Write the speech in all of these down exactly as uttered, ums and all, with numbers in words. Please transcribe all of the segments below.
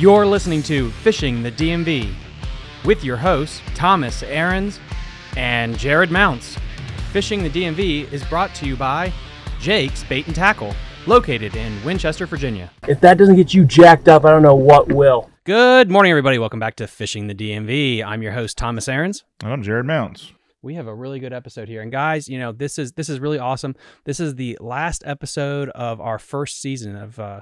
You're listening to Fishing the D M V with your hosts, Thomas Ahrens and Jared Mounts. Fishing the D M V is brought to you by Jake's Bait and Tackle, located in Winchester, Virginia. If that doesn't get you jacked up, I don't know what will. Good morning, everybody. Welcome back to Fishing the D M V. I'm your host, Thomas Ahrens. And I'm Jared Mounts. We have a really good episode here. And guys, you know, this is this is really awesome. This is the last episode of our first season of uh,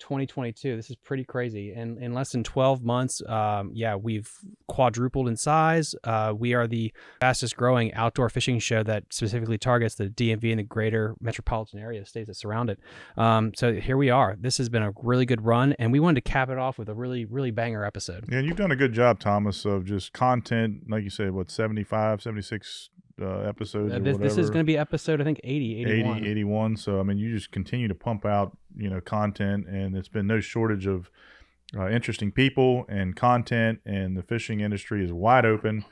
twenty twenty-two. This is pretty crazy. And in less than twelve months, um, yeah, we've quadrupled in size. Uh, we are the fastest growing outdoor fishing show that specifically targets the D M V and the greater metropolitan area states that surround it. Um, so here we are. This has been a really good run, and we wanted to cap it off with a really, really banger episode. Yeah, and you've done a good job, Thomas, of just content, like you said, what, seventy-five, seventy-six Uh, episodes uh, this, this is going to be episode, I think, eighty, eighty-one. So, I mean, you just continue to pump out, you know, content, and it's been no shortage of uh, interesting people and content, and the fishing industry is wide open.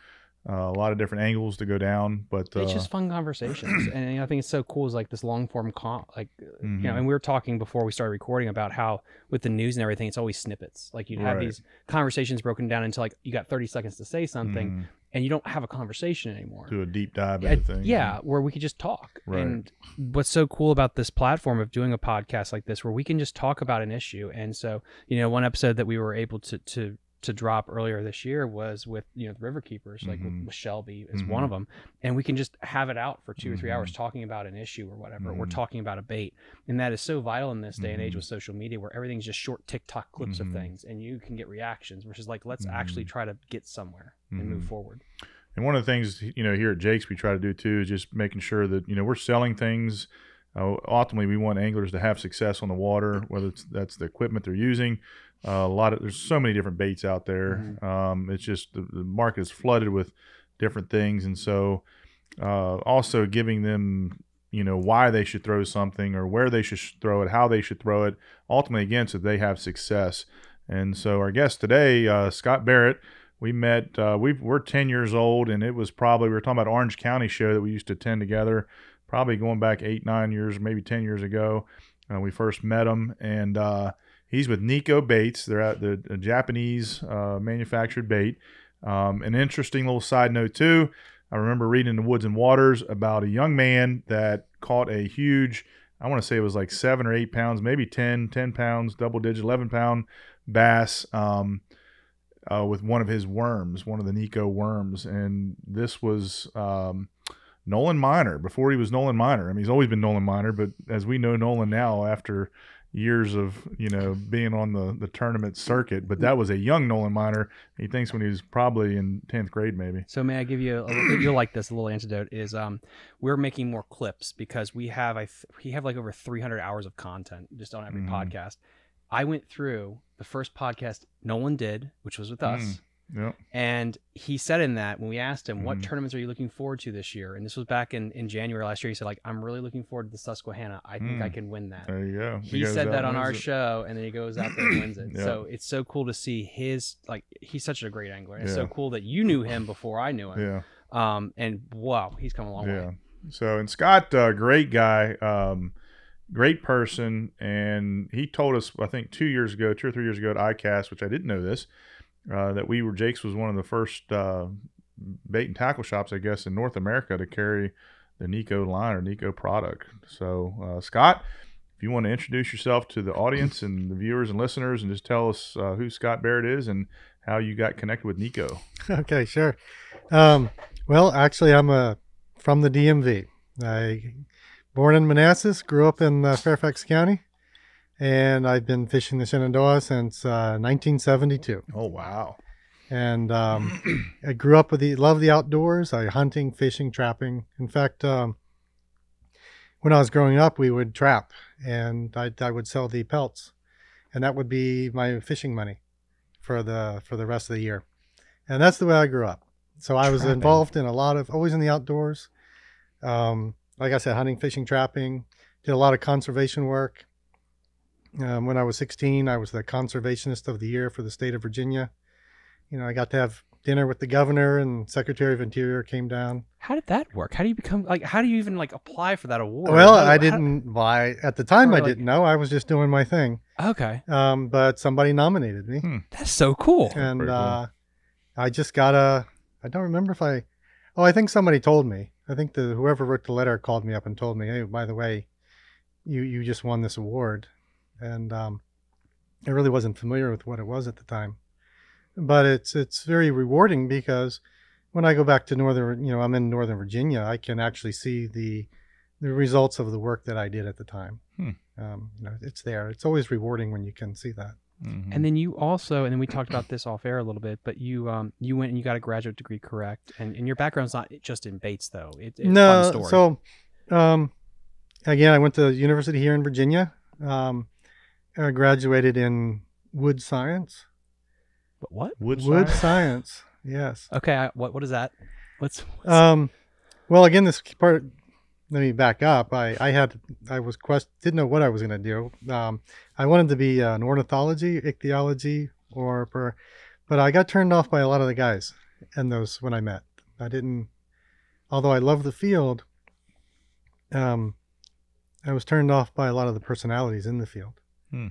Uh, a lot of different angles to go down, but uh, it's just fun conversations. And you know, I think it's so cool is like this long form con like mm-hmm. you know, and we were talking before we started recording about how with the news and everything, it's always snippets. Like you'd have right. these conversations broken down into like you got thirty seconds to say something, mm-hmm. and you don't have a conversation anymore. Do a deep dive into things. Yeah, where we could just talk. Right. And what's so cool about this platform of doing a podcast like this, where we can just talk about an issue. And so, you know, one episode that we were able to to to drop earlier this year was with, you know, the river keepers, like mm-hmm. with, with Shelby is mm-hmm. one of them. And we can just have it out for two mm-hmm. or three hours talking about an issue or whatever. Mm-hmm. We're talking about a bait. And that is so vital in this day mm-hmm. and age with social media, where everything's just short TikTok clips mm-hmm. of things and you can get reactions versus like, let's mm-hmm. actually try to get somewhere mm-hmm. and move forward. And one of the things, you know, here at Jake's we try to do too, is just making sure that, you know, we're selling things. Uh, ultimately, we want anglers to have success on the water, whether it's, that's the equipment they're using. Uh, a lot of there's so many different baits out there. Mm-hmm. Um, it's just the, the market is flooded with different things, and so uh, also giving them, you know, why they should throw something or where they should throw it, how they should throw it. Ultimately, again, so they have success. And so our guest today, uh, Scott Barrett. We met. Uh, we we're ten years old, and it was probably we were talking about Orange County show that we used to attend together. Probably going back eight, nine years, maybe ten years ago, uh, we first met him, and. Uh, He's with Nikko Baits. They're at the, the Japanese uh, manufactured bait. Um, an interesting little side note too. I remember reading in the Woods and Waters about a young man that caught a huge, I want to say it was like seven or eight pounds, maybe ten, ten pounds, double digit, eleven pound bass um, uh, with one of his worms, one of the Nikko worms. And this was um, Nolan Minor before he was Nolan Minor. I mean, he's always been Nolan Minor, but as we know Nolan now after years of, you know, being on the, the tournament circuit, but that was a young Nolan Minor. He thinks when he was probably in tenth grade, maybe. So may I give you, a, you'll like this, a little antidote is um, we're making more clips because we have, I we have like over three hundred hours of content just on every mm. podcast. I went through the first podcast Nolan did, which was with us. Mm. Yep. And he said in that when we asked him, what mm. tournaments are you looking forward to this year? And this was back in, in January last year. He said, like, I'm really looking forward to the Susquehanna. I think mm. I can win that. There you go. He, he said that on our it. show, and then he goes out there and wins it. Yep. So it's so cool to see his, like, he's such a great angler. And yeah. It's so cool that you knew him before I knew him. Yeah. Um, and wow, he's come a long yeah. way. So, and Scott, uh, great guy, um, great person. And he told us, I think two years ago, two or three years ago at I CAST, which I didn't know this, Uh, that we were, Jake's was one of the first uh, bait and tackle shops, I guess, in North America to carry the Nikko line or Nikko product. So, uh, Scott, if you want to introduce yourself to the audience and the viewers and listeners and just tell us uh, who Scott Barrett is and how you got connected with Nikko. Okay, sure. Um, well, actually, I'm uh, from the D M V. I born in Manassas, grew up in uh, Fairfax County. And I've been fishing the Shenandoah since uh, nineteen seventy-two. Oh, wow. And um, I grew up with the, love the outdoors. I hunting, fishing, trapping. In fact, um, when I was growing up, we would trap and I, I would sell the pelts. And that would be my fishing money for the, for the rest of the year. And that's the way I grew up. So I was trapping. involved in a lot of, always in the outdoors. Um, like I said, hunting, fishing, trapping, did a lot of conservation work. Um, when I was sixteen, I was the conservationist of the year for the state of Virginia. You know, I got to have dinner with the governor and Secretary of Interior came down. How did that work? How do you become like? How do you even like apply for that award? Well, how, I didn't. How, well, I, at the time, I like, didn't know. I was just doing my thing. Okay. Um, but somebody nominated me. Hmm. That's so cool. And cool. Uh, I just got a. I don't remember if I. Oh, I think somebody told me. I think the whoever wrote the letter called me up and told me, "Hey, by the way, you you just won this award," and um, I really wasn't familiar with what it was at the time, but it's it's very rewarding because when I go back to northern, you know, I'm in Northern Virginia, I can actually see the the results of the work that I did at the time. Hmm. Um, you know, it's there. It's always rewarding when you can see that. Mm-hmm. And then you also, and then we talked about this off air a little bit, but you um, you went and you got a graduate degree, correct? And, and your background's not just in baits, though. It, it's no, a fun story. So um, again, I went to university here in Virginia. Um, I graduated in wood science. But what? Wood, wood science? science. Yes. Okay. I, what what is that? What's, what's um, well, again, this part. Let me back up. I, I had, I was quest, didn't know what I was going to do. Um, I wanted to be an ornithology, ichthyology, or, per, but I got turned off by a lot of the guys and those when I met. I didn't, although I loved the field, um, I was turned off by a lot of the personalities in the field. Hmm.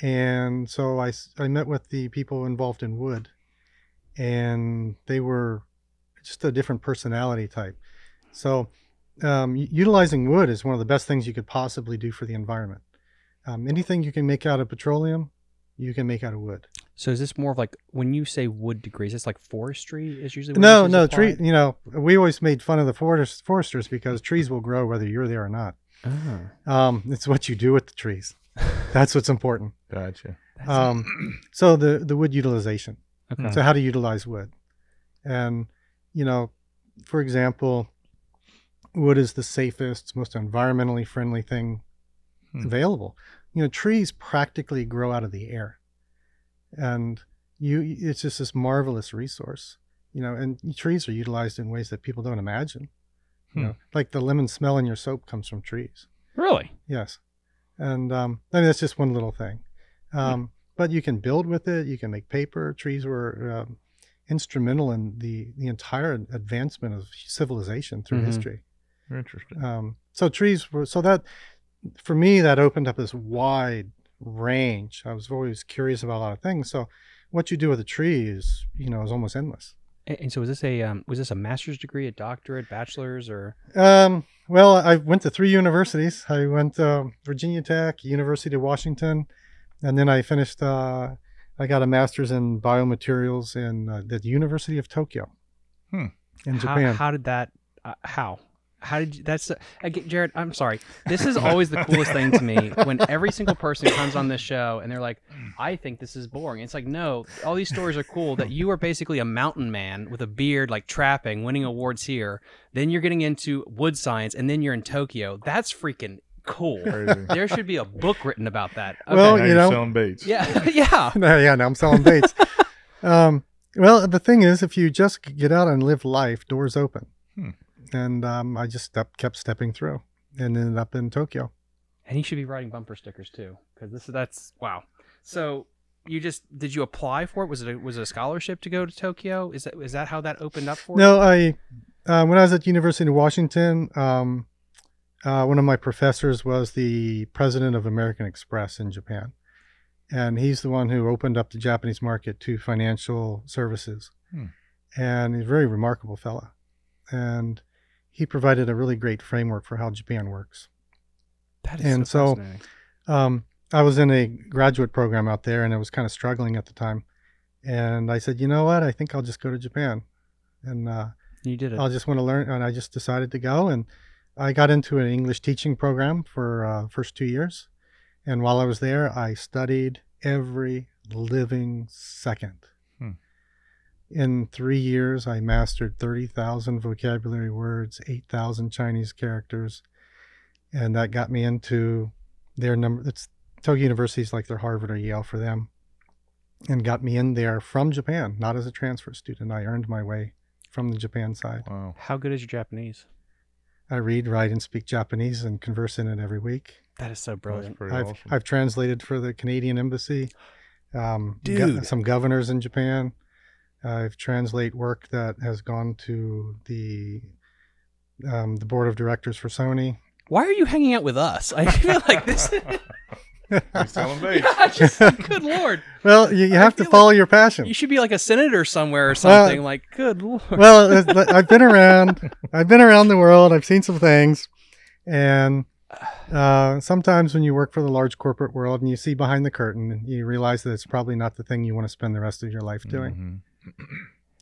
And so I, I met with the people involved in wood, and they were just a different personality type. So Um, utilizing wood is one of the best things you could possibly do for the environment. Um, anything you can make out of petroleum, you can make out of wood. So is this more of like, when you say wood degrees, it's like forestry is usually what No, no, tree, you know, we always made fun of the forest, foresters because trees will grow whether you're there or not. Oh. Um, it's what you do with the trees. That's what's important. Gotcha. Um, so the, the wood utilization. Okay. So how to utilize wood. And, you know, for example, wood is the safest, most environmentally friendly thing hmm. available. You know, trees practically grow out of the air, and you it's just this marvelous resource, you know, and trees are utilized in ways that people don't imagine. You hmm. know, like the lemon smell in your soap comes from trees. Really? Yes. And um, I mean, that's just one little thing. Um, hmm. But you can build with it. You can make paper. Trees were um, instrumental in the, the entire advancement of civilization through mm-hmm. history. Interesting. Um, so trees were, so that, for me, that opened up this wide range. I was always curious about a lot of things. So what you do with a tree is, you know, is almost endless. And, and so was this a, um, was this a master's degree, a doctorate, bachelor's, or? Um, well, I went to three universities. I went to um, Virginia Tech, University of Washington, and then I finished, uh, I got a master's in biomaterials in uh, the University of Tokyo hmm. in Japan. How, how did that, uh, how? How did you, that's, uh, again, Jared, I'm sorry. This is always the coolest thing to me when every single person comes on this show and they're like, I think this is boring. It's like, no, all these stories are cool that you are basically a mountain man with a beard, like trapping, winning awards here. Then you're getting into wood science and then you're in Tokyo. That's freaking cool. Crazy. There should be a book written about that. Okay. Well, you know, selling baits. Yeah. Yeah. No, yeah. Now I'm selling baits. um, well, the thing is, if you just get out and live life, doors open. Hmm. And um, I just step, kept stepping through and ended up in Tokyo. And you should be writing bumper stickers too, because this is that's wow. So you just did you apply for it? Was it a, was it a scholarship to go to Tokyo? Is that is that how that opened up for no, you? No, I uh, when I was at University of Washington, um, uh, one of my professors was the president of American Express in Japan, and he's the one who opened up the Japanese market to financial services. Hmm. And he's a very remarkable fella, and he provided a really great framework for how Japan works. That is and so, so um, I was in a graduate program out there and I was kind of struggling at the time. And I said, you know what? I think I'll just go to Japan. And uh, you did it. I just want to learn. And I just decided to go. And I got into an English teaching program for uh, first two years. And while I was there, I studied every living second. In three years, I mastered thirty thousand vocabulary words, eight thousand Chinese characters, and that got me into their number. It's Tokyo University is like their Harvard or Yale for them, and got me in there from Japan, not as a transfer student. I earned my way from the Japan side. Wow. How good is your Japanese? I read, write, and speak Japanese and converse in it every week. That is so brilliant. I've, awesome. I've translated for the Canadian embassy, um, Dude. Go- some governors in Japan. I translate work that has gone to the um, the board of directors for Sony. Why are you hanging out with us? I feel like this. He's telling me. Yeah, just, good lord. Well, you, you have to follow like your passion. You should be like a senator somewhere or something. Uh, like, good lord. Well, I've been around. I've been around the world. I've seen some things, and uh, sometimes when you work for the large corporate world and you see behind the curtain, you realize that it's probably not the thing you want to spend the rest of your life doing. Mm-hmm.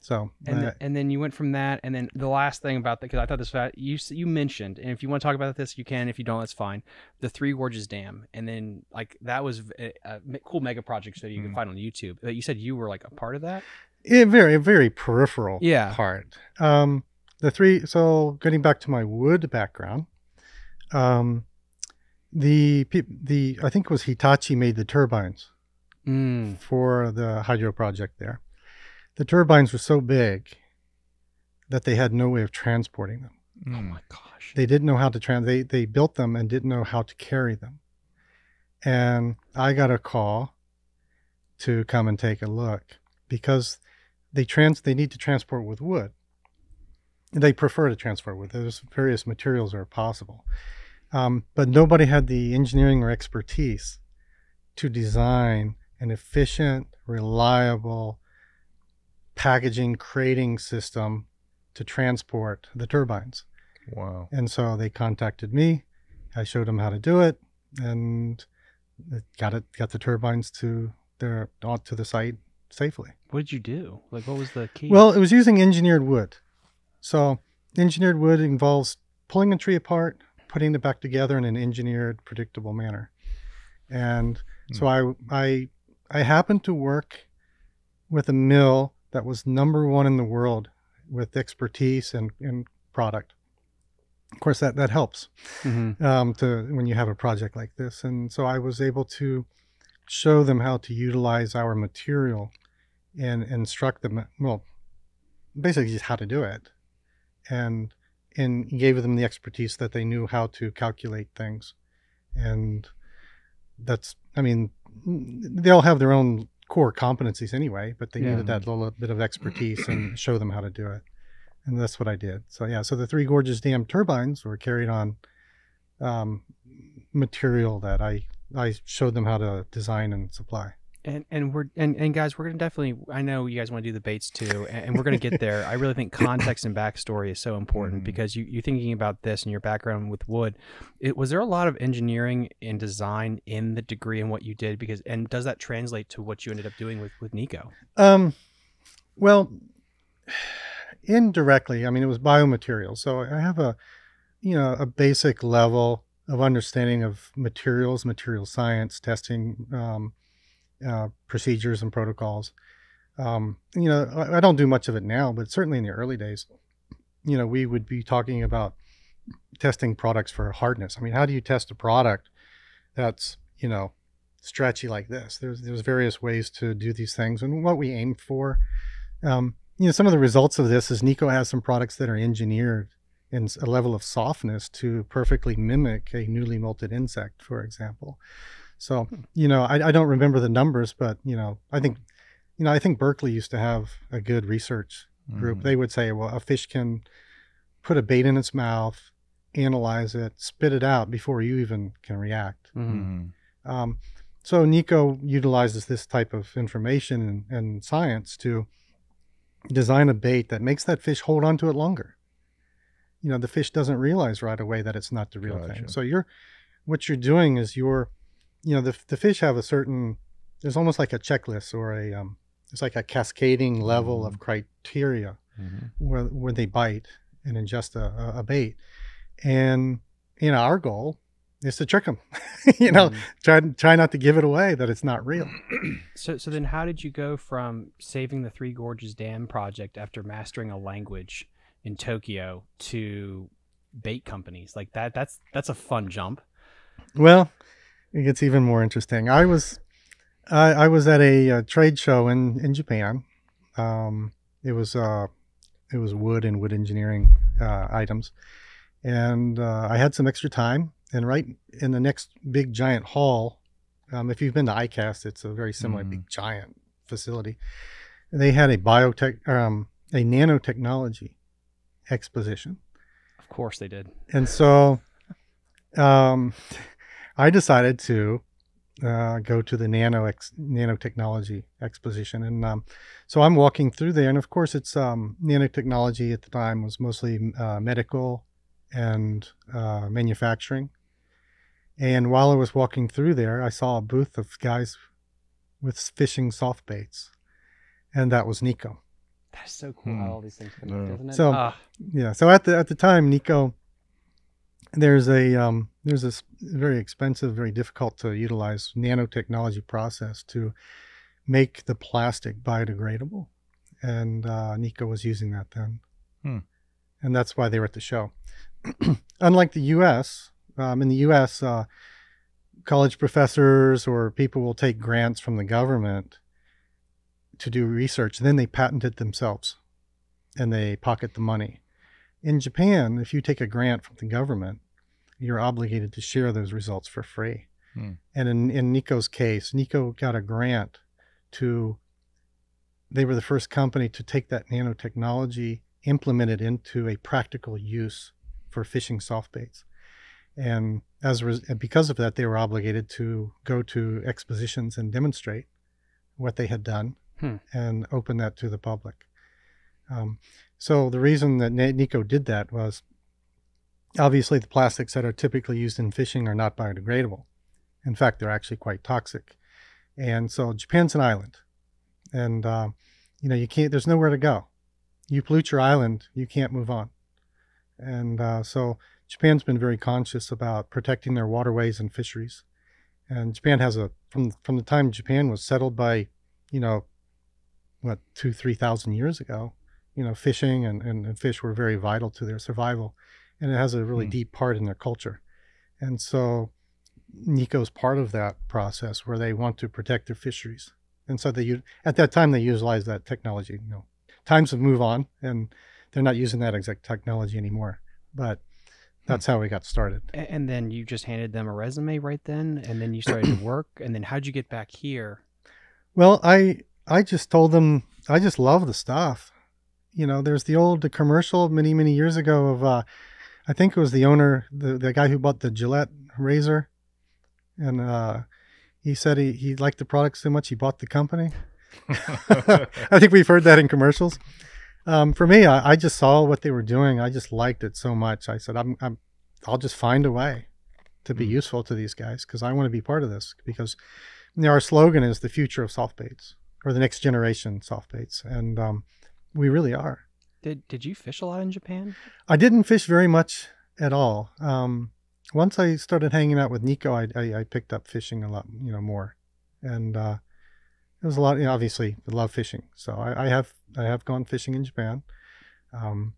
So and, uh, then, and then you went from that, and then the last thing about that, because I thought this was, you you mentioned, and if you want to talk about this you can, if you don't that's fine, the Three Gorges Dam, and then like that was a, a cool mega project that you mm. can find on YouTube, that you said you were like a part of that. It very very peripheral yeah. part. Um, the three so getting back to my wood background, um, the the I think it was Hitachi made the turbines mm. for the hydro project there. The turbines were so big that they had no way of transporting them. Oh my gosh. They didn't know how to trans they they built them and didn't know how to carry them. And I got a call to come and take a look because they trans they need to transport with wood. They prefer to transport with there's various materials that are possible. Um, but nobody had the engineering or expertise to design an efficient, reliable packaging crating system to transport the turbines. Wow. And so they contacted me. I showed them how to do it, and it got it got the turbines to their to the site safely. What did you do? Like, what was the key? Well, it was using engineered wood. So engineered wood involves pulling a tree apart, putting it back together in an engineered, predictable manner. And mm. so I I I happened to work with a mill that was number one in the world with expertise and, and product. Of course, that, that helps mm-hmm. um, to when you have a project like this. And so I was able to show them how to utilize our material and instruct them, well, basically just how to do it. And, and gave them the expertise that they knew how to calculate things. And that's, I mean, they all have their own core competencies anyway, but they yeah. needed that little bit of expertise and show them how to do it, and that's what I did. So yeah, so the Three Gorges Dam turbines were carried on um, material that I I showed them how to design and supply. And and we're and, and guys, we're gonna definitely. I know you guys want to do the baits too, and, and we're gonna get there. I really think context and backstory is so important mm-hmm. because you you're thinking about this and your background with wood. It was there a lot of engineering and design in the degree and what you did, because and does that translate to what you ended up doing with with Nikko? Um, well, indirectly. I mean, it was biomaterials, so I have a you know a basic level of understanding of materials, material science, testing. Um, Uh, procedures and protocols. Um, you know, I, I don't do much of it now, but certainly in the early days, you know, we would be talking about testing products for hardness. I mean, how do you test a product that's, you know, stretchy like this? There's, there's various ways to do these things and what we aim for. Um, you know, some of the results of this is Nikko has some products that are engineered in a level of softness to perfectly mimic a newly molted insect, for example. So, you know, I, I don't remember the numbers, but, you know, I think, you know, I think Berkeley used to have a good research group. Mm. They would say, well, a fish can put a bait in its mouth, analyze it, spit it out before you even can react. Mm. Um, so Nikko utilizes this type of information and, and science to design a bait that makes that fish hold on to it longer. You know, the fish doesn't realize right away that it's not the real gotcha. thing. So you're, what you're doing is you're, you know, the, the fish have a certain, there's almost like a checklist or a, um, it's like a cascading level mm-hmm. of criteria mm-hmm. where, where they bite and ingest a, a bait. And, you know, our goal is to trick them, you know, mm-hmm. try, try not to give it away that it's not real. So, so then how did you go from saving the Three Gorges Dam project after mastering a language in Tokyo to bait companies like that? That's, that's a fun jump. Well, it gets even more interesting. I was, I, I was at a, a trade show in in Japan. Um, it was, uh, it was wood and wood engineering uh, items, and uh, I had some extra time. And right in the next big giant hall, um, if you've been to I CAST, it's a very similar mm. big giant facility. They had a biotech, um, a nanotechnology exposition. Of course they did. And so um, I decided to uh, go to the nano ex nanotechnology exposition. And um, so I'm walking through there. And of course, it's um, nanotechnology at the time was mostly uh, medical and uh, manufacturing. And while I was walking through there, I saw a booth of guys with fishing soft baits. And that was Nikko. That's so cool. Mm. All these things connect, yeah. Isn't it? So ah. yeah. So at the at the time, Nikko, there's a um, there's this very expensive, very difficult to utilize nanotechnology process to make the plastic biodegradable, and uh, Nikko was using that then, hmm. and that's why they were at the show. Unlike the U S, um, in the U S, uh, college professors or people will take grants from the government to do research, and then they patent it themselves and they pocket the money. In Japan, if you take a grant from the government, you're obligated to share those results for free. Mm. And in, in Nikko's case, Nikko got a grant to, they were the first company to take that nanotechnology, implement it into a practical use for fishing soft baits. And as a, because of that, they were obligated to go to expositions and demonstrate what they had done. Hmm. And open that to the public. Um, so the reason that Nikko did that was obviously the plastics that are typically used in fishing are not biodegradable. In fact, they're actually quite toxic. And so Japan's an island, and uh, you know you can't. There's nowhere to go. You pollute your island, you can't move on. And uh, so Japan's been very conscious about protecting their waterways and fisheries. And Japan has a from from the time Japan was settled by, you know. what, two, three thousand years ago, you know, fishing and, and, and fish were very vital to their survival. And it has a really mm. deep part in their culture. And so Nikko's part of that process where they want to protect their fisheries. And so they, at that time, they utilized that technology. You know, times have moved on and they're not using that exact technology anymore. But that's mm. how we got started. And then you just handed them a resume right then, and then you started to work. And then how'd you get back here? Well, I... I just told them, I just love the stuff. You know, there's the old commercial many, many years ago of, uh, I think it was the owner, the, the guy who bought the Gillette razor. And uh, he said he, he liked the product so much he bought the company. I think we've heard that in commercials. Um, for me, I, I just saw what they were doing. I just liked it so much. I said, I'm, I'm, I'll just find a way to be mm. useful to these guys because I want to be part of this. Because you know, our slogan is the future of soft baits. Or the next generation soft baits, and um, we really are. Did Did you fish a lot in Japan? I didn't fish very much at all. Um, once I started hanging out with Nikko, I, I, I picked up fishing a lot, you know, more, and uh, it was a lot. You know, obviously, I love fishing, so I, I have I have gone fishing in Japan. Um,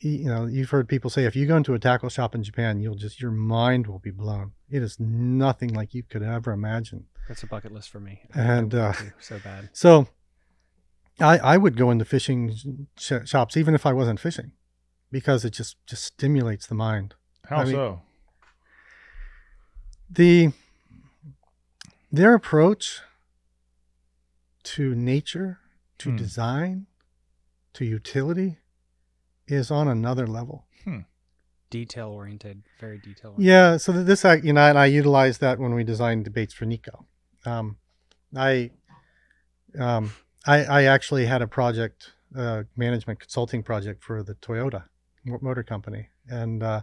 you know, you've heard people say if you go into a tackle shop in Japan, you'll just your mind will be blown. It is nothing like you could ever imagine. That's a bucket list for me. And uh, so bad. So I, I would go into fishing sh shops even if I wasn't fishing because it just, just stimulates the mind. How I mean, so? The, their approach to nature, to hmm. design, to utility is on another level. Hmm. Detail oriented, very detail oriented. Yeah. So this, I, you know, and I utilized that when we designed debates for Nikko. Um, I, um, I, I actually had a project, uh, management consulting project for the Toyota Motor Company. And, uh,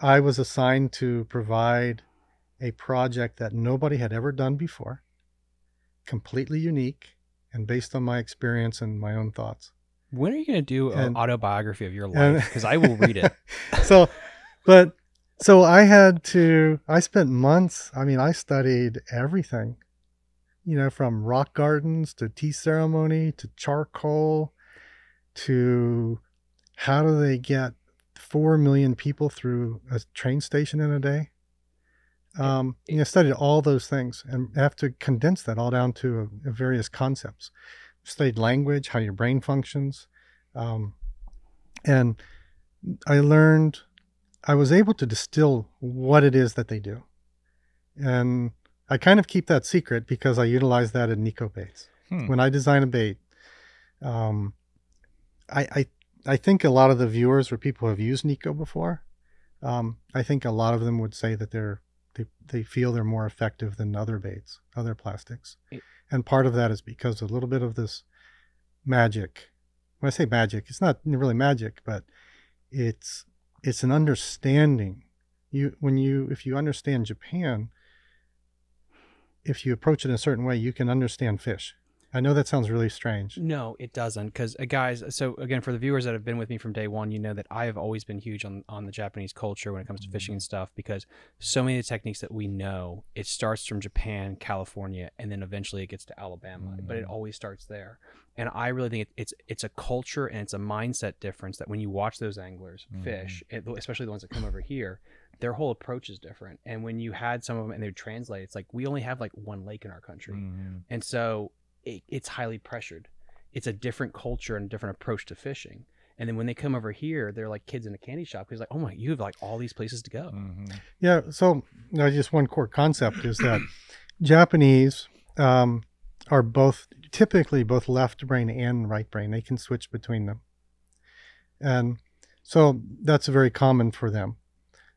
I was assigned to provide a project that nobody had ever done before, completely unique and based on my experience and my own thoughts. When are you going to do an autobiography of your life? Because I will read it. so, but, so I had to, I spent months, I mean, I studied everything, you know, from rock gardens to tea ceremony to charcoal to how do they get four million people through a train station in a day? Um, you know, studied all those things and have to condense that all down to a, a various concepts. Studied language, how your brain functions. Um, and I learned, I was able to distill what it is that they do. And I kind of keep that secret because I utilize that in Nikko baits. Hmm. When I design a bait, Um, I, I I think a lot of the viewers were people who have used Nikko before. Um, I think a lot of them would say that they're they, they feel they're more effective than other baits, other plastics. And part of that is because a little bit of this magic. When I say magic, it's not really magic, but it's it's an understanding. You when you if you understand Japan, if you approach it in a certain way, you can understand fish. I know that sounds really strange. No, it doesn't. Because, uh, guys, so again, for the viewers that have been with me from day one, you know that I have always been huge on, on the Japanese culture when it comes to mm-hmm. fishing and stuff, because so many of the techniques that we know, it starts from Japan, California, and then eventually it gets to Alabama. Mm-hmm. But it always starts there. And I really think it, it's it's a culture and it's a mindset difference that when you watch those anglers mm-hmm. fish, it, especially the ones that come over here, their whole approach is different. And when you had some of them and they would translate, it's like, we only have like one lake in our country. Mm-hmm. And so... It, it's highly pressured. It's a different culture and a different approach to fishing. And then when they come over here, they're like kids in a candy shop. Because like, oh my, you have like all these places to go. Mm-hmm. Yeah. So no, just one core concept is that Japanese um, are both typically both left brain and right brain. They can switch between them. And so that's very common for them.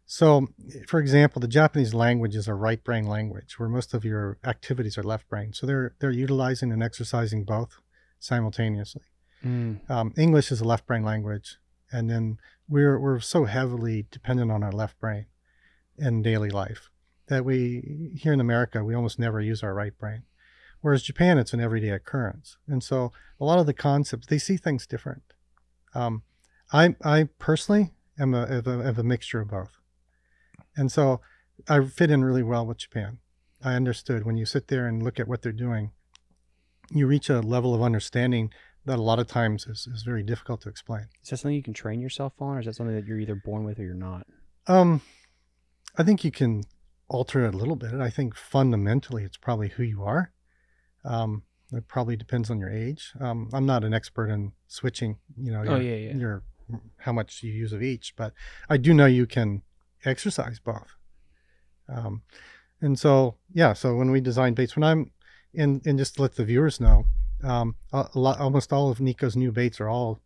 So, for example, the Japanese language is a right brain language where most of your activities are left brain. So they're they're utilizing and exercising both simultaneously. Mm. Um, English is a left brain language. And then we're, we're so heavily dependent on our left brain in daily life that we, here in America, we almost never use our right brain. Whereas Japan, it's an everyday occurrence. And so a lot of the concepts, they see things different. Um, I, I personally am a, of a, of a mixture of both. And so I fit in really well with Japan. I understood when you sit there and look at what they're doing, you reach a level of understanding that a lot of times is, is very difficult to explain. Is that something you can train yourself on, or is that something that you're either born with or you're not? Um, I think you can alter it a little bit. I think fundamentally it's probably who you are. Um, it probably depends on your age. Um, I'm not an expert in switching, you know, your, oh, yeah, yeah. your how much you use of each, but I do know you can exercise both. Um, and so, yeah, so when we design baits, when I'm in, and just to let the viewers know, um, a, a lot, almost all of Nikko's new baits are all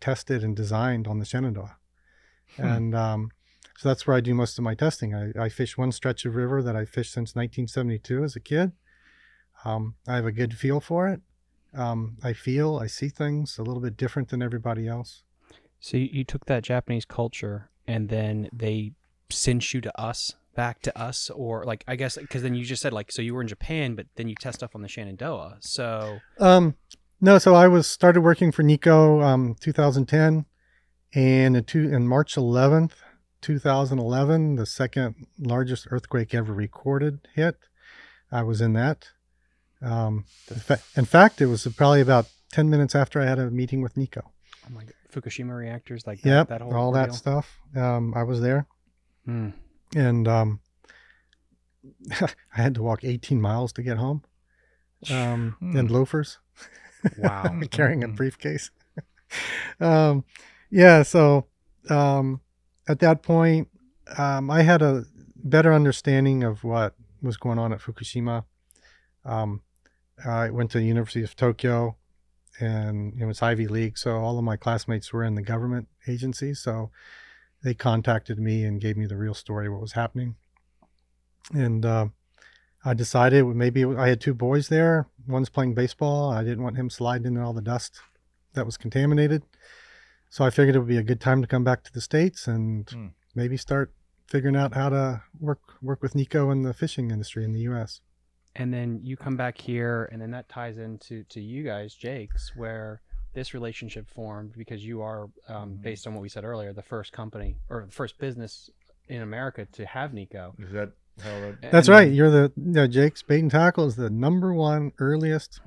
tested and designed on the Shenandoah. Hmm. And um, so that's where I do most of my testing. I, I fish one stretch of river that I fished since nineteen seventy-two as a kid. Um, I have a good feel for it. Um, I feel, I see things a little bit different than everybody else. So you, you took that Japanese culture and then they send you to us, back to us, or like, I guess, because then you just said like, so you were in Japan, but then you test stuff on the Shenandoah. So, um, no, so I was started working for Nikko, um, two thousand ten, and in two in March eleventh, two thousand eleven, the second largest earthquake ever recorded hit. I was in that. Um, in, fa in fact, it was probably about ten minutes after I had a meeting with Nikko. Oh my God. Fukushima reactors, like that, yep, that whole all ordeal. That stuff. Um, I was there. Hmm. And um, I had to walk eighteen miles to get home, um, mm. and loafers. Wow. Carrying a briefcase. um, yeah. So um, at that point, um, I had a better understanding of what was going on at Fukushima. Um, I went to the University of Tokyo, and it was Ivy League. So all of my classmates were in the government agency. So they contacted me and gave me the real story, what was happening. And uh, I decided maybe I had two boys there. One's playing baseball. I didn't want him sliding into all the dust that was contaminated. So I figured it would be a good time to come back to the States and mm. maybe start figuring out how to work, work with Nikko in the fishing industry in the U S And then you come back here, and then that ties into to you guys, Jake's, where this relationship formed because you are, um, based on what we said earlier, the first company or the first business in America to have Nikko. Is that how that... That's and, right. You're the you know, Jake's Bait and Tackle is the number one earliest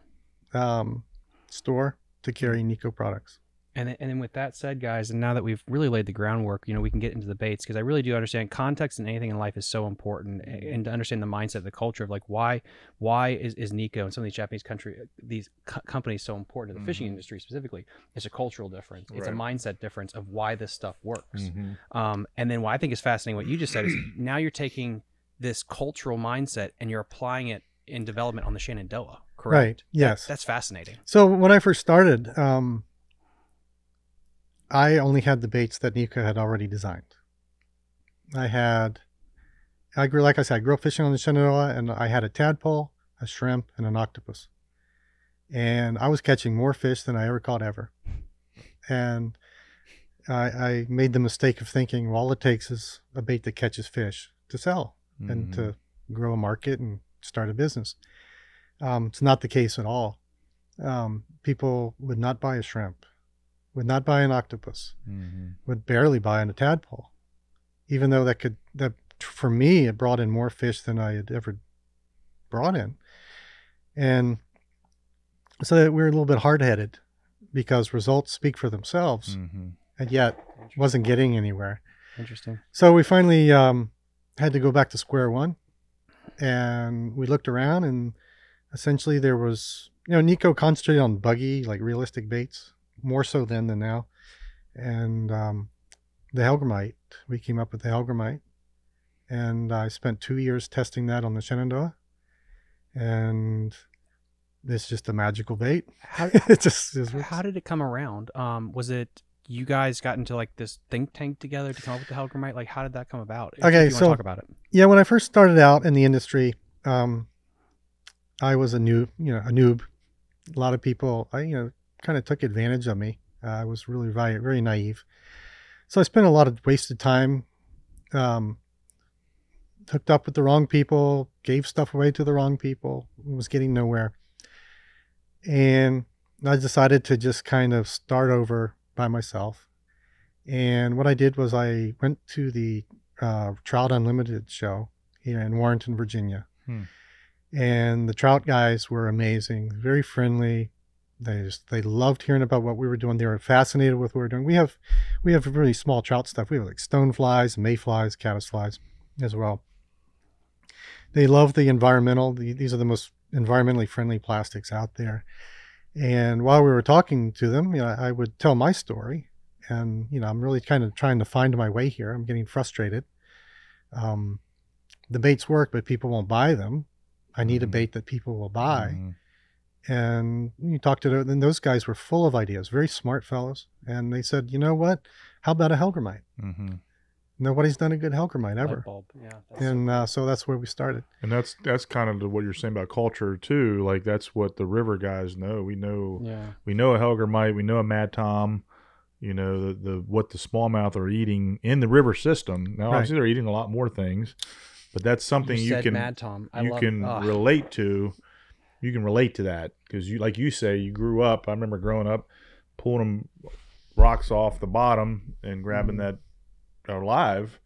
um, store to carry Nikko products. And then, and then with that said, guys, and now that we've really laid the groundwork, you know, we can get into the baits, because I really do understand context and anything in life is so important, and, and to understand the mindset, the culture of like, why why is, is Nikko and some of these Japanese country, these co companies so important to the mm-hmm. fishing industry specifically? It's a cultural difference. It's right. a mindset difference of why this stuff works. Mm-hmm. um, and then what I think is fascinating, what you just said, is now you're taking this cultural mindset and you're applying it in development on the Shenandoah. correct? Right. Yes. That, that's fascinating. So when I first started, um, I only had the baits that Nikko had already designed. I had, I grew, like I said, I grew up fishing on the Shenandoah, and I had a tadpole, a shrimp, and an octopus. And I was catching more fish than I ever caught ever. And I, I made the mistake of thinking, well, all it takes is a bait that catches fish to sell mm-hmm. and to grow a market and start a business. Um, it's not the case at all. Um, people would not buy a shrimp, would not buy an octopus, mm-hmm. would barely buy a tadpole, even though that could, that for me, it brought in more fish than I had ever brought in. And so that we were a little bit hard-headed because results speak for themselves, mm-hmm. and yet wasn't getting anywhere. Interesting. So we finally um, had to go back to square one, and we looked around, and essentially there was, you know, Nikko concentrated on buggy, like realistic baits, more so then than now. And um, the Hellgrammite, we came up with the Hellgrammite, and I spent two years testing that on the Shenandoah, and it's just a magical bait. How, it just, it how did it come around? Um, was it you guys got into like this think tank together to come up with the Hellgrammite? Like, how did that come about? If, okay, if you so want to talk about it. Yeah, when I first started out in the industry, um, I was a noob. You know, a noob. A lot of people, I you know, kind of took advantage of me. Uh, I was really very, very naive. So I spent a lot of wasted time. Um, hooked up with the wrong people, gave stuff away to the wrong people. Was getting nowhere. And I decided to just kind of start over by myself. And what I did was I went to the uh, Trout Unlimited show here in Warrenton, Virginia. Hmm. And the trout guys were amazing, very friendly. They just, they loved hearing about what we were doing. They were fascinated with what we were doing. We have, we have really small trout stuff. We have like stone flies, mayflies, caddisflies as well. They love the environmental. The, these are the most environmentally friendly plastics out there. And while we were talking to them, you know, I would tell my story, and you know, I'm really kind of trying to find my way here. I'm getting frustrated. Um, the baits work, but people won't buy them. I need mm-hmm. a bait that people will buy. Mm-hmm. And you talked to them, and those guys were full of ideas, very smart fellows. And they said, you know what, how about a Hellgrammite? Mm-hmm. Nobody's done a good Hellgrammite ever. Bulb. Yeah, and uh, so that's where we started. And that's that's kind of what you're saying about culture too. Like that's what the river guys know. We know yeah. we know a Hellgrammite, we know a Mad Tom, you know, the, the what the smallmouth are eating in the river system. Now right. obviously they're eating a lot more things, but that's something you, you can Mad Tom. I you love, can ugh. relate to. You can relate to that because you like you say you grew up. I remember growing up pulling them rocks off the bottom and grabbing mm-hmm. that or live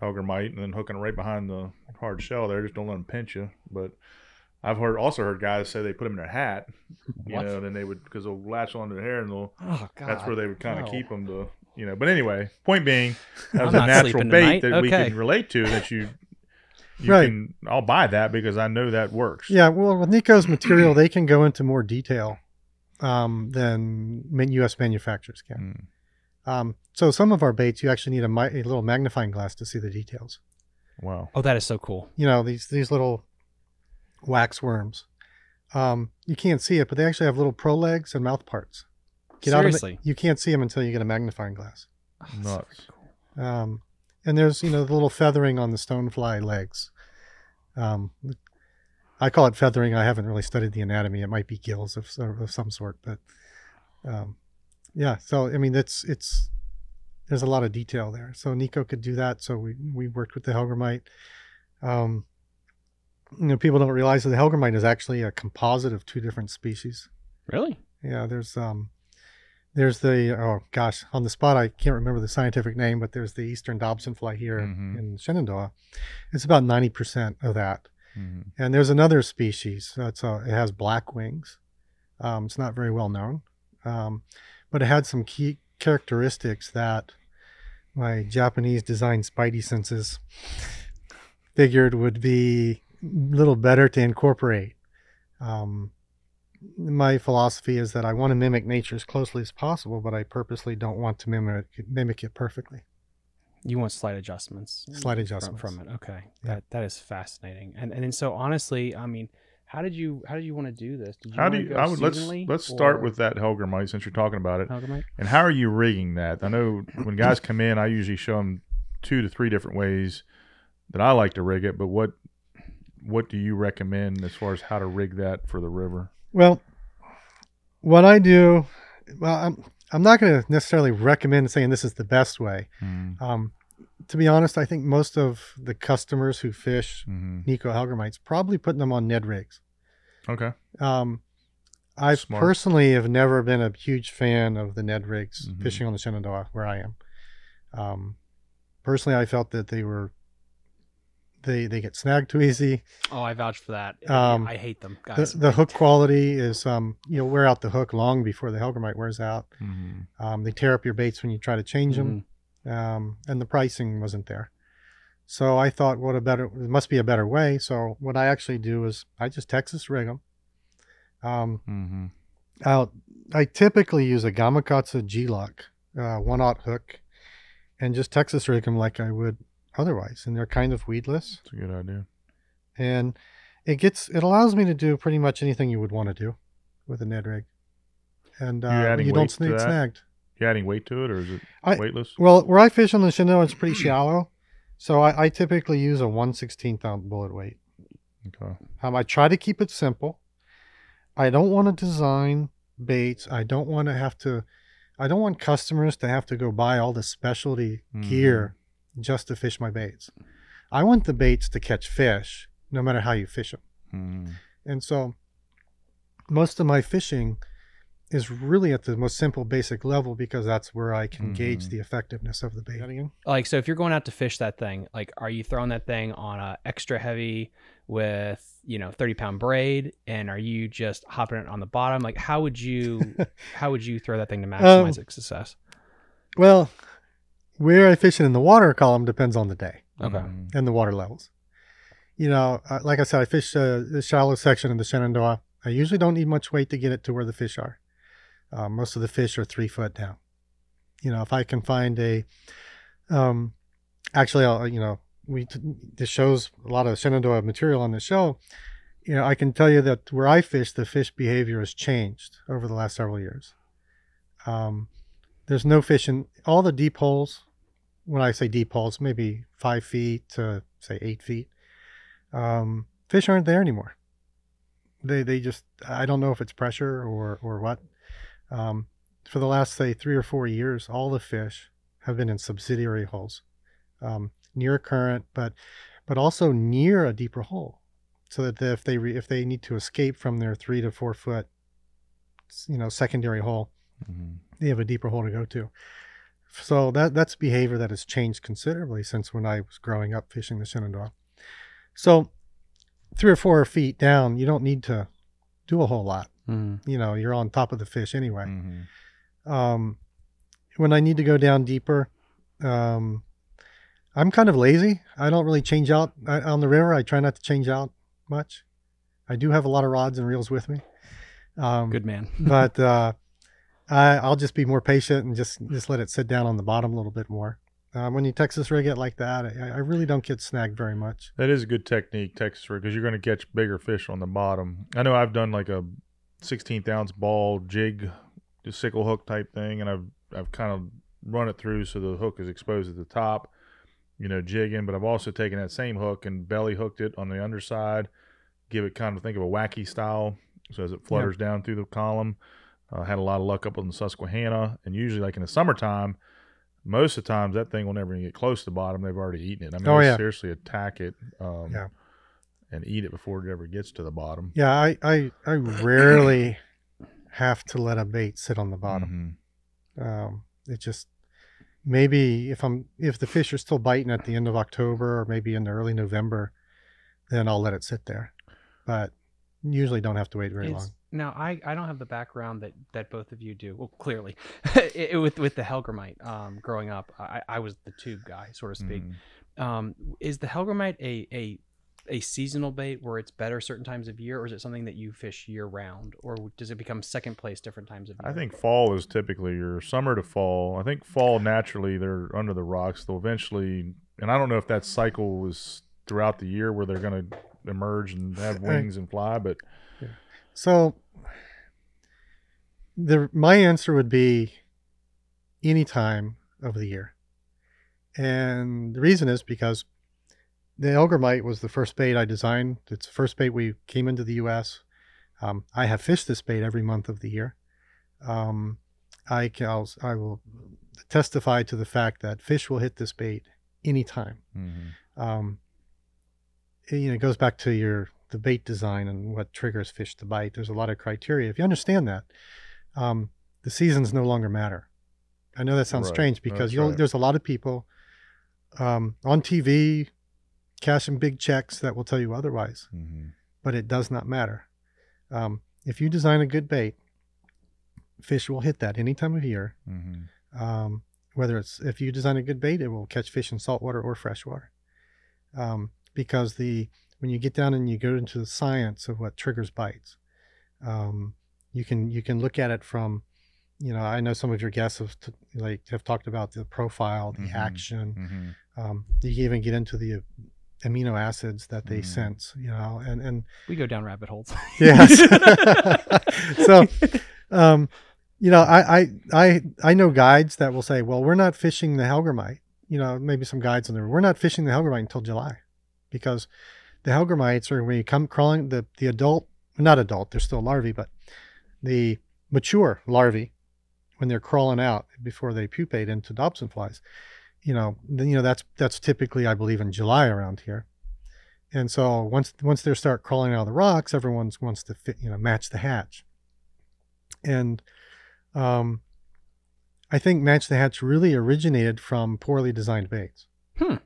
Hellgrammite and then hooking right behind the hard shell there. Just don't let them pinch you. But I've heard also heard guys say they put them in their hat, you what? know, and then they would because they'll latch onto their hair and they'll. Oh, God, that's where they would kind of no. keep them to, you know. But anyway, point being, that was a natural bait tonight. that okay. we can relate to. That you, you right? Can, I'll buy that because I know that works. Yeah, well, with Nikko's material, they can go into more detail um, than U S manufacturers can. Mm. Um, so some of our baits, you actually need a, mi a little magnifying glass to see the details. Wow. Oh, that is so cool. You know, these, these little wax worms, um, you can't see it, but they actually have little pro legs and mouth parts. Get Seriously? Out of, you can't see them until you get a magnifying glass. Oh, nuts. Cool. Um, and there's, you know, the little feathering on the stonefly legs. Um, I call it feathering. I haven't really studied the anatomy. It might be gills of, of some sort, but, um, yeah, so I mean, that's it's there's a lot of detail there. So Nikko could do that. So we we worked with the Hellgrammite. Um, you know, people don't realize that the Hellgrammite is actually a composite of two different species. Really? Yeah. There's um, there's the oh gosh, on the spot I can't remember the scientific name, but there's the eastern Dobson fly here mm-hmm. in Shenandoah. It's about ninety percent of that. Mm-hmm. And there's another species that's uh, it has black wings. Um, it's not very well known. Um, But it had some key characteristics that my Japanese design spidey senses figured would be a little better to incorporate. Um, my philosophy is that I want to mimic nature as closely as possible, but I purposely don't want to mimic mimic it perfectly. You want slight adjustments. Slight adjustments from, from it. Okay, yeah. that that is fascinating. And and then so honestly, I mean, How did you How did you want to do this? Did you how do you, I would let's let's or? start with that Hellgrammite since you're talking about it. Hellgrammite. And how are you rigging that? I know when guys come in, I usually show them two to three different ways that I like to rig it. But what what do you recommend as far as how to rig that for the river? Well, what I do, well, I'm I'm not going to necessarily recommend saying this is the best way. Mm. Um, to be honest, I think most of the customers who fish mm-hmm. Nikko Hellgrammites probably putting them on Ned rigs. Okay. Um, I Smart. personally have never been a huge fan of the Ned rigs mm-hmm. fishing on the Shenandoah where I am. Um, personally, I felt that they were they they get snagged too easy. Oh, I vouch for that. Um, I hate them, guys. The, the hook quality is um you know wear out the hook long before the Hellgrammite wears out. Mm-hmm. Um, they tear up your baits when you try to change mm-hmm. them. Um, and the pricing wasn't there. So I thought, what a better, there must be a better way. So what I actually do is I just Texas rig them. Um, mm-hmm. I'll, I typically use a Gamakatsu G-Lock, uh, one-aught hook, and just Texas rig them like I would otherwise. And they're kind of weedless. That's a good idea. And it gets, it allows me to do pretty much anything you would want to do with a Ned rig. And uh, you don't get snagged. You're adding weight to it, or is it I, weightless? Well, where I fish on the Shenandoah, it's pretty shallow. So I, I typically use a one sixteenth ounce bullet weight. Okay. Um, I try to keep it simple. I don't want to design baits. I don't want to have to, I don't want customers to have to go buy all the specialty mm. gear just to fish my baits. I want the baits to catch fish, no matter how you fish them. Mm. And so most of my fishing is really at the most simple basic level, because that's where I can mm-hmm. gauge the effectiveness of the bait. Like, so if you're going out to fish that thing, like, are you throwing that thing on a extra heavy with, you know, thirty pound braid, and are you just hopping it on the bottom? Like, how would you, how would you throw that thing to maximize um, its success? Well, where I fish it in the water column depends on the day okay. and the water levels. You know, like I said, I fish uh, the shallow section of the Shenandoah. I usually don't need much weight to get it to where the fish are. Uh, most of the fish are three foot down. You know, if I can find a, um, actually, I'll, you know, we, t this shows a lot of Shenandoah material on the show. You know, I can tell you that where I fish, the fish behavior has changed over the last several years. Um, there's no fish in all the deep holes. When I say deep holes, maybe five feet to say eight feet. Um, fish aren't there anymore. They, they just, I don't know if it's pressure or, or what. Um, for the last, say, three or four years, all the fish have been in subsidiary holes, um, near current, but but also near a deeper hole, so that if they re, if they need to escape from their three to four foot, you know, secondary hole, mm-hmm. they have a deeper hole to go to. So that that's behavior that has changed considerably since when I was growing up fishing the Shenandoah. So three or four feet down, you don't need to do a whole lot. You know, you're on top of the fish anyway. Mm-hmm. Um, when I need to go down deeper, um, I'm kind of lazy. I don't really change out I, on the river. I try not to change out much. I do have a lot of rods and reels with me. Um, Good man. but uh, I, I'll just be more patient and just, just let it sit down on the bottom a little bit more. Um, when you Texas rig it like that, I, I really don't get snagged very much. That is a good technique, Texas rig, because you're going to catch bigger fish on the bottom. I know I've done like a sixteenth ounce ball jig, the sickle hook type thing, and I've I've kind of run it through so the hook is exposed at the top, you know, jigging. But I've also taken that same hook and belly hooked it on the underside, give it kind of think of a wacky style, so as it flutters yeah. down through the column. I uh, had a lot of luck up on the Susquehanna, and usually like in the summertime, most of the times that thing will never even get close to the bottom. They've already eaten it. I mean, oh, yeah. seriously attack it. Um, yeah. And eat it before it ever gets to the bottom. Yeah, I I, I rarely have to let a bait sit on the bottom. Mm-hmm. Um, it just maybe if I'm if the fish are still biting at the end of October or maybe in the early November, then I'll let it sit there. But usually don't have to wait very it's, long. Now I, I don't have the background that that both of you do. Well, clearly, it, it, with with the Hellgrammite. Um, growing up, I I was the tube guy, so to speak. Mm-hmm. Um, is the Hellgrammite a a a seasonal bait where it's better certain times of year, or is it something that you fish year round, or does it become second place different times of year? I think fall is typically your summer to fall. I think fall naturally they're under the rocks. They'll eventually, and I don't know if that cycle was throughout the year where they're going to emerge and have wings and fly. But yeah. So the my answer would be any time of the year. And the reason is because the Hellgrammite was the first bait I designed. It's the first bait we came into the U S Um, I have fished this bait every month of the year. Um, I, I'll, I will testify to the fact that fish will hit this bait anytime. Mm-hmm. Um, it, you know, it goes back to your the bait design and what triggers fish to bite. There's a lot of criteria. If you understand that, um, the seasons no longer matter. I know that sounds right. strange because you'll, right. there's a lot of people um, on T V cashing big checks that will tell you otherwise, mm-hmm. but it does not matter. Um, if you design a good bait, fish will hit that any time of year. Mm-hmm. Um, whether it's, if you design a good bait, it will catch fish in saltwater or freshwater. Um, because the, when you get down and you go into the science of what triggers bites, um, you can, you can look at it from, you know, I know some of your guests have t like have talked about the profile, the mm-hmm. action. Mm-hmm. Um, you can even get into the amino acids that they mm. sense, you know, and, and we go down rabbit holes. Yes. So, um, you know, I, I, I, I know guides that will say, well, we're not fishing the Hellgrammite, you know, maybe some guides in there. We're not fishing the Hellgrammite until July because the Hellgrammites are, when you come crawling the, the adult, not adult, they're still larvae, but the mature larvae, when they're crawling out before they pupate into Dobson flies, you know, you know, that's, that's typically, I believe, in July around here. And so once, once they start crawling out of the rocks, everyone wants to fit, you know, match the hatch. And, um, I think match the hatch really originated from poorly designed baits. Hmm.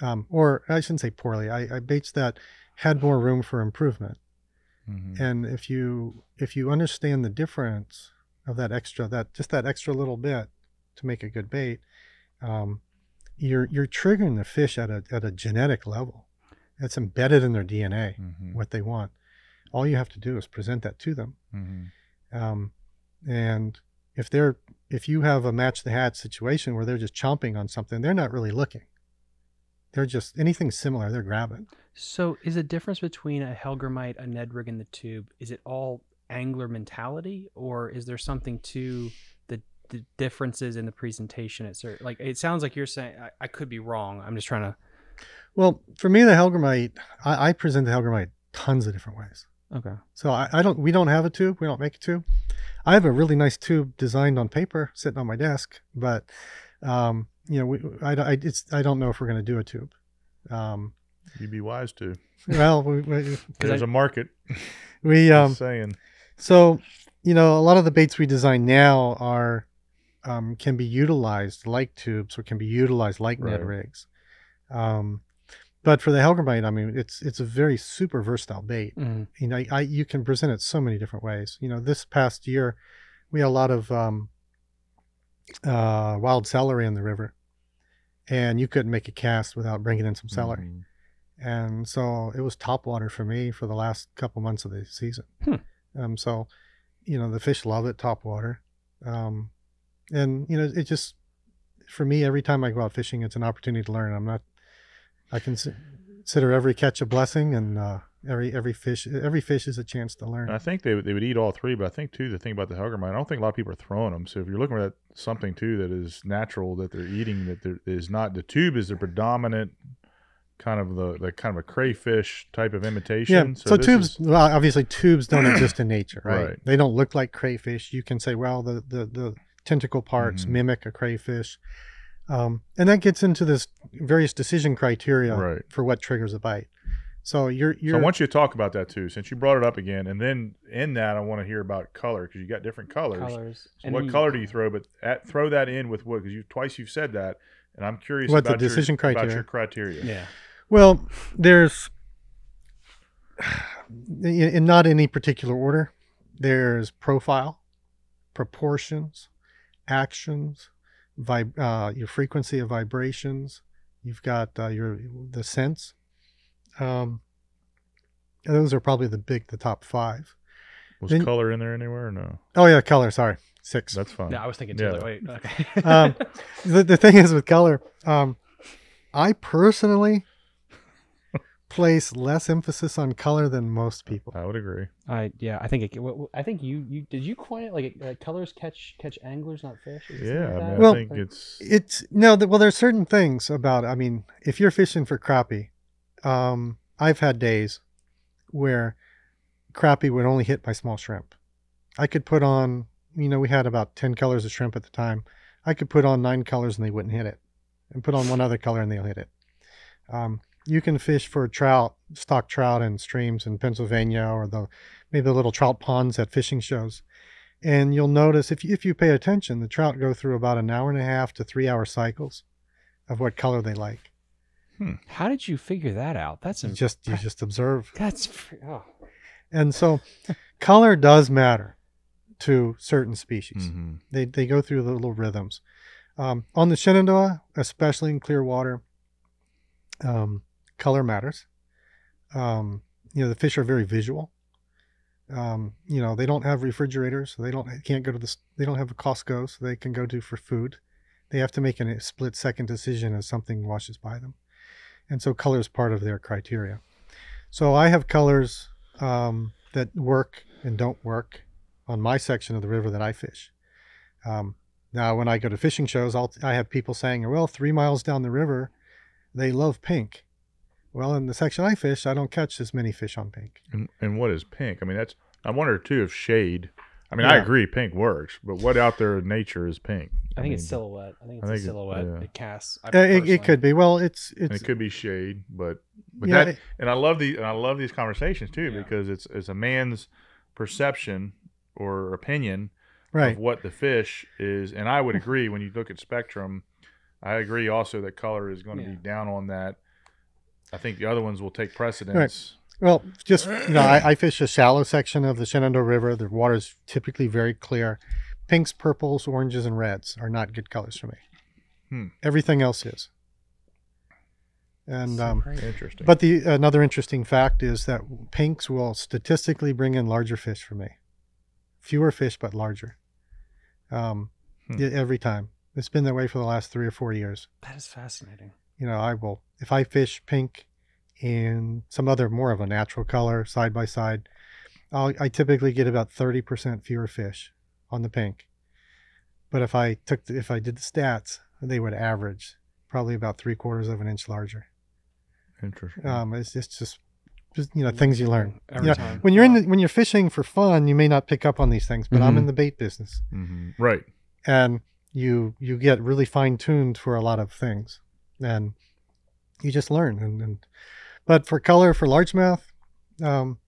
Um, or I shouldn't say poorly, I, I baits that had more room for improvement. Mm-hmm. And if you, if you understand the difference of that extra, that just that extra little bit to make a good bait, um, you're, you're triggering the fish at a, at a genetic level. It's embedded in their D N A, mm-hmm. what they want. All you have to do is present that to them. Mm-hmm. Um, and if they're, if you have a match the hatch situation where they're just chomping on something, they're not really looking. They're just anything similar, they're grabbing. So is the difference between a Hellgrammite, a Ned Rig, and the tube, is it all angler mentality, or is there something to the differences in the presentation at certain, like it sounds like you're saying, I, I could be wrong. I'm just trying to. Well, for me, the Hellgrammite, I, I present the Hellgrammite tons of different ways. Okay. So I, I don't, we don't have a tube. We don't make a tube. I have a really nice tube designed on paper sitting on my desk, but, um, you know, we, I, I, it's, I don't know if we're going to do a tube. Um, You'd be wise to. Well, we, we, there's I, a market. We, um, saying. So, you know, a lot of the baits we design now are, Um, can be utilized like tubes or can be utilized like right. Ned rigs. Um, but for the Hellgrammite, I mean, it's, it's a very super versatile bait. Mm. You know, I, I, you can present it so many different ways. You know, this past year we had a lot of, um, uh, wild celery in the river, and you couldn't make a cast without bringing in some celery. Mm. And so it was top water for me for the last couple months of the season. Hmm. Um, so, you know, the fish love it, top water. Um, And, you know, it just, for me, every time I go out fishing, it's an opportunity to learn. I'm not, I consider every catch a blessing, and uh, every every fish every fish is a chance to learn. And I think they, they would eat all three, but I think, too, the thing about the Hellgrammite, I don't think a lot of people are throwing them. So if you're looking for that, something, too, that is natural, that they're eating, that there is not, the tube is the predominant kind of the, the kind of a crayfish type of imitation. Yeah. So, so tubes, is... well, obviously, tubes don't exist in nature, right? right? They don't look like crayfish. You can say, well, the, the, the, tentacle parts mm-hmm. mimic a crayfish, um, and that gets into this various decision criteria right. for what triggers a bite. So you're, you're. So I want you to talk about that too, since you brought it up again, and then in that I want to hear about color, because you got different colors. colors. So what you, color do you throw? But at, throw that in with what? Because you twice you've said that, and I'm curious what about the decision your, criteria. About your criteria. Yeah. Well, there's, in not any particular order. There's profile, proportions. Actions, vib uh, your frequency of vibrations. You've got uh, your the sense. Um, those are probably the big, the top five. Was then, color in there anywhere or no? Oh yeah, color. Sorry, six. That's fine. No, I was thinking two. Yeah. Like, wait, okay. um, the the thing is with color, um, I personally place less emphasis on color than most people. I would agree. I yeah, I think it, I think you you did you coin it like, like colors catch catch anglers, not fish. Yeah, like I, mean, well, I think it's it's no. Well, there's certain things about it. I mean, if you're fishing for crappie, um, I've had days where crappie would only hit my small shrimp. I could put on, you know, we had about ten colors of shrimp at the time. I could put on nine colors and they wouldn't hit it, and put on one other color and they'll hit it. Um, you can fish for trout, stock trout in streams in Pennsylvania, or the maybe the little trout ponds at fishing shows. And you'll notice if you, if you pay attention, the trout go through about an hour and a half to three hour cycles of what color they like. Hmm. How did you figure that out? That's you just, you just observe. That's oh. And so color does matter to certain species. Mm-hmm. They, they go through the little rhythms. Um, on the Shenandoah, especially in clear water, um, color matters. Um, you know, the fish are very visual. Um, you know, they don't have refrigerators. So they don't, they can't go to the, they don't have a Costco, so they can go to for food. They have to make a split second decision as something washes by them. And so color is part of their criteria. So I have colors um, that work and don't work on my section of the river that I fish. Um, now, when I go to fishing shows, I'll, I have people saying, well, three miles down the river, they love pink. Well, in the section I fish, I don't catch as many fish on pink. And, and what is pink? I mean, that's, I wonder too if shade, I mean, yeah. I agree, pink works, but what out there in nature is pink? I, I think mean, it's silhouette. I think it's I think a silhouette. It, yeah. it casts. I mean, it, it could be. Well, it's, it's and it could be shade, but, but yeah, that, it, and I love the, and I love these conversations too, yeah. because it's, it's a man's perception or opinion right. of what the fish is. And I would agree when you look at spectrum, I agree also that color is going to yeah. be down on that. I think the other ones will take precedence. Right. Well, just, you know, I, I fish a shallow section of the Shenandoah River. The water is typically very clear. Pinks, purples, oranges, and reds are not good colors for me. Hmm. Everything else is. And, so um, interesting. But the, another interesting fact is that pinks will statistically bring in larger fish for me. Fewer fish, but larger. Um, hmm. Every time. It's been that way for the last three or four years. That is fascinating. You know, I will, if I fish pink and some other more of a natural color side by side, I'll, I typically get about thirty percent fewer fish on the pink. But if I took, the, if I did the stats, they would average probably about three quarters of an inch larger. Interesting. Um, it's, it's just, just, you know, things you learn. Every you know, time. When you're in, the, when you're fishing for fun, you may not pick up on these things, but mm-hmm. I'm in the bait business. Mm-hmm. Right. And you you get really fine-tuned for a lot of things, and you just learn. And, and but for color, for largemouth, um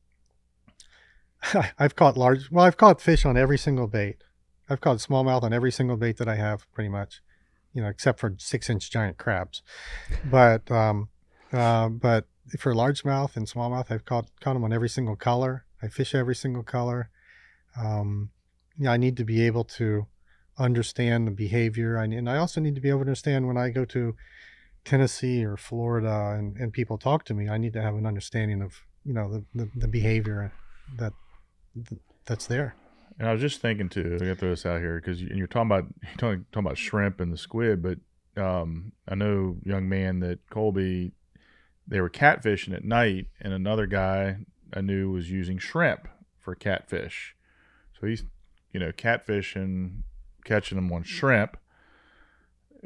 I've caught large well I've caught fish on every single bait. I've caught smallmouth on every single bait that I have, pretty much, you know, except for six inch giant crabs. But um uh, but for largemouth and smallmouth, I've caught caught them on every single color. I fish every single color. um yeah you know, I need to be able to understand the behavior, and, and I also need to be able to understand when I go to Tennessee or Florida and, and people talk to me, I need to have an understanding of, you know, the, the, the behavior that that's there. And I was just thinking too, I gotta throw this out here because you, you're talking about you're talking, talking about shrimp and the squid, but um, I know young man that Colby, they were catfishing at night, and another guy I knew was using shrimp for catfish. So he's, you know, catfishing, catching them on shrimp,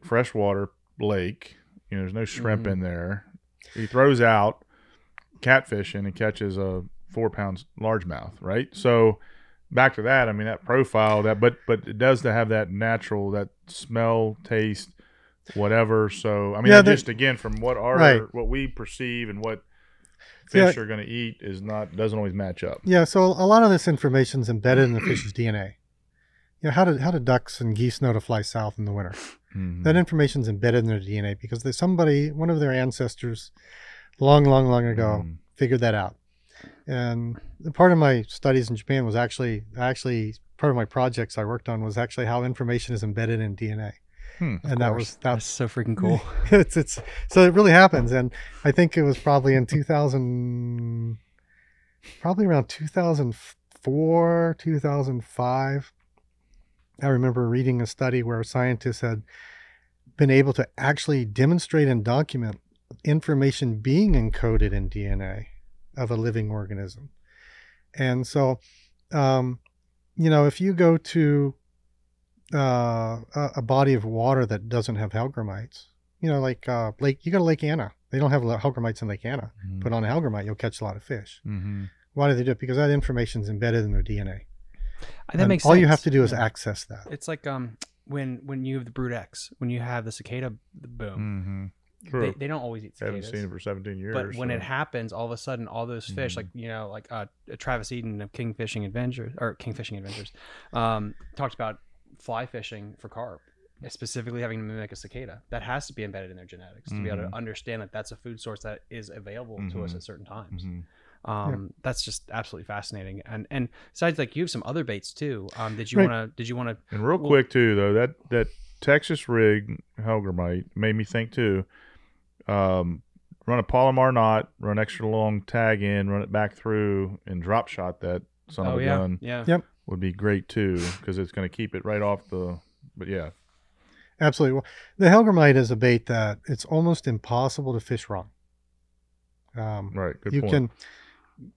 freshwater lake, you know, there's no shrimp mm-hmm. in there. He throws out catfishing and catches a four pound largemouth, right? So back to that, I mean, that profile, that but but it does to have that natural, that smell, taste, whatever. So I mean, yeah, just again from what our right. what we perceive and what fish yeah. are going to eat is not doesn't always match up. Yeah, so a lot of this information is embedded in the fish's D N A. You know, how do, how do ducks and geese know to fly south in the winter? Mm-hmm. That information's embedded in their D N A because there's somebody, one of their ancestors long, long, long ago mm. figured that out. And part of my studies in Japan was actually, actually part of my projects I worked on was actually how information is embedded in D N A. Hmm, and that was, that was that's so freaking cool. it's, it's, so it really happens. And I think it was probably in two thousand, probably around two thousand four, two thousand five, I remember reading a study where scientists had been able to actually demonstrate and document information being encoded in D N A of a living organism. And so, um, you know, if you go to uh, a, a body of water that doesn't have Hellgrammites, you know, like uh, Lake, you go to Lake Anna. They don't have Hellgrammites in Lake Anna. Mm-hmm. Put on a Hellgrammite, you'll catch a lot of fish. Mm-hmm. Why do they do it? Because that information is embedded in their D N A. That and makes all sense. You have to do is yeah. access that. It's like um, when when you have the brood X, when you have the cicada boom. Mm-hmm. they, they don't always eat cicadas. I haven't seen it for seventeen years. But when so. it happens, all of a sudden, all those fish, mm-hmm. like you know, like uh, Travis Eden of Kingfishing Adventures or Kingfishing Adventures, um, talked about fly fishing for carp, specifically having to mimic a cicada. That has to be embedded in their genetics mm-hmm. to be able to understand that that's a food source that is available mm-hmm. to us at certain times. Mm-hmm. Um, yeah. That's just absolutely fascinating. And, and besides, like, you have some other baits too. Um, did you right. want to, did you want to, and real well, quick too, though, that, that Texas rig Hellgrammite made me think too, um, run a Palomar knot, run extra long tag in, run it back through and drop shot that son oh, of a yeah. gun yeah. Yep. would be great too. 'Cause it's going to keep it right off the, but yeah. Absolutely. Well, the Hellgrammite is a bait that it's almost impossible to fish wrong. Um, right. Good you point. can,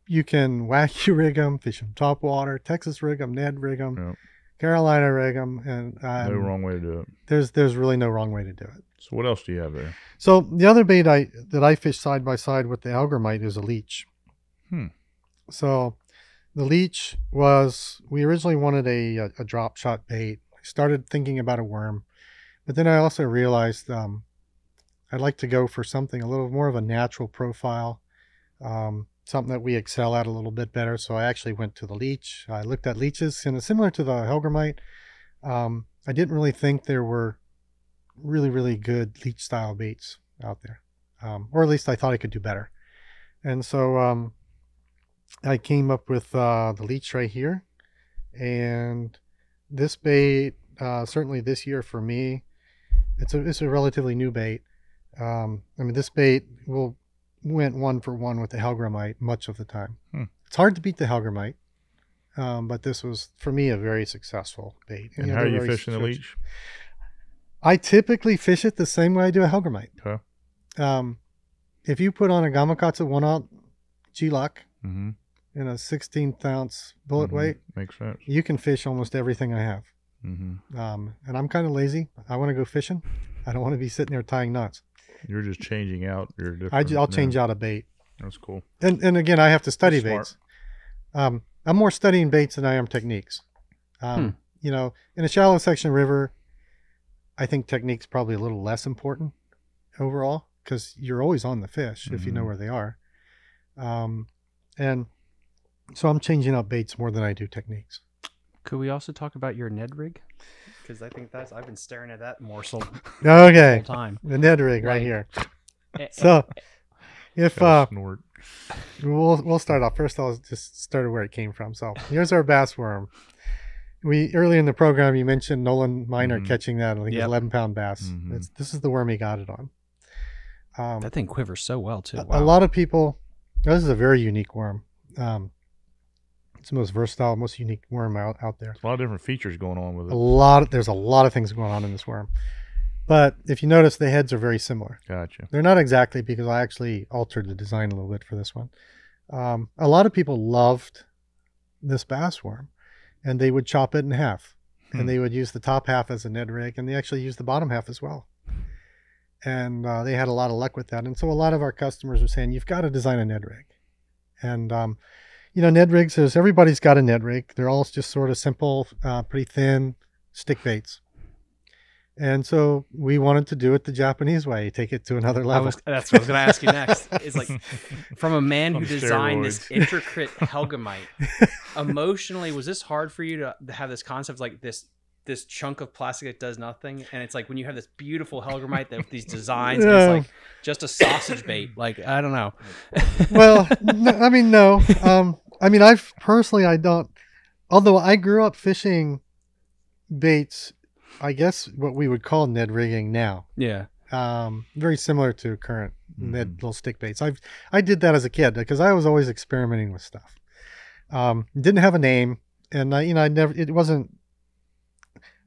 You can wacky rig them, fish them top water, Texas rig them, Ned rig them, yep. Carolina rig them, and um, no wrong way to do it. There's there's really no wrong way to do it. So what else do you have there? So the other bait I that I fish side by side with the Hellgrammite is a leech. Hmm. So the leech was we originally wanted a, a a drop shot bait. I started thinking about a worm, but then I also realized um, I'd like to go for something a little more of a natural profile. Um, something that we excel at a little bit better. So I actually went to the leech. I looked at leeches, and similar to the Hellgrammite, um, I didn't really think there were really, really good leech style baits out there. Um, or at least I thought I could do better. And so um, I came up with uh, the leech right here. And this bait, uh, certainly this year for me, it's a, it's a relatively new bait. Um, I mean, this bait will... went one for one with the Hellgrammite much of the time. Hmm. It's hard to beat the Hellgrammite, um, but this was, for me, a very successful bait. And, and you know, how are you fishing the leech? I typically fish it the same way I do a Hellgrammite. Okay. Um, if you put on a Gamakatsu one-ounce G-Lock mm-hmm. in a sixteenth ounce bullet mm-hmm. weight, makes sense. You can fish almost everything I have. Mm-hmm. um, and I'm kind of lazy. I want to go fishing. I don't want to be sitting there tying knots. You're just changing out your different... I, I'll yeah. change out a bait. That's cool. And and again, I have to study baits. Um, I'm more studying baits than I am techniques. Um, hmm. You know, in a shallow section of river, I think technique's probably a little less important overall because you're always on the fish mm-hmm. if you know where they are. Um, and so I'm changing out baits more than I do techniques. Could we also talk about your Ned rig? Because I think that's I've been staring at that morsel okay. the whole time. The Ned rig right, right here. So if uh, we'll we'll start off. First I'll just start where it came from. So here's our bass worm. We early in the program you mentioned Nolan Minor mm-hmm. catching that, I think yep. eleven pound bass. Mm-hmm. It's, this is the worm he got it on. Um, that thing quivers so well too. Wow. A, a lot of people this is a very unique worm. Um It's the most versatile, most unique worm out, out there. There's a lot of different features going on with it. A lot of, there's a lot of things going on in this worm. But if you notice, the heads are very similar. Gotcha. They're not exactly because I actually altered the design a little bit for this one. Um, a lot of people loved this bass worm, and they would chop it in half. Hmm. And they would use the top half as a Ned rig, and they actually used the bottom half as well. And uh, they had a lot of luck with that. And so a lot of our customers were saying, you've got to design a Ned rig. And... Um, You know, Ned rigs, is, everybody's got a Ned rig. They're all just sort of simple, uh, pretty thin stick baits. And so we wanted to do it the Japanese way, take it to another level. I was, that's what I was going to ask you next. It's like from a man who designed steroids. This intricate Hellgrammite. Emotionally, was this hard for you to have this concept like this? This chunk of plastic that does nothing, and it's like when you have this beautiful Hellgrammite that with these designs, yeah. and it's like just a sausage bait. Like I don't know. Well, no, I mean, no. Um, I mean, I've personally, I don't. Although I grew up fishing baits, I guess what we would call Ned rigging now. Yeah. Um, very similar to current mm-hmm. Ned little stick baits. I've I did that as a kid because I was always experimenting with stuff. Um, didn't have a name, and I, you know, I never. It wasn't.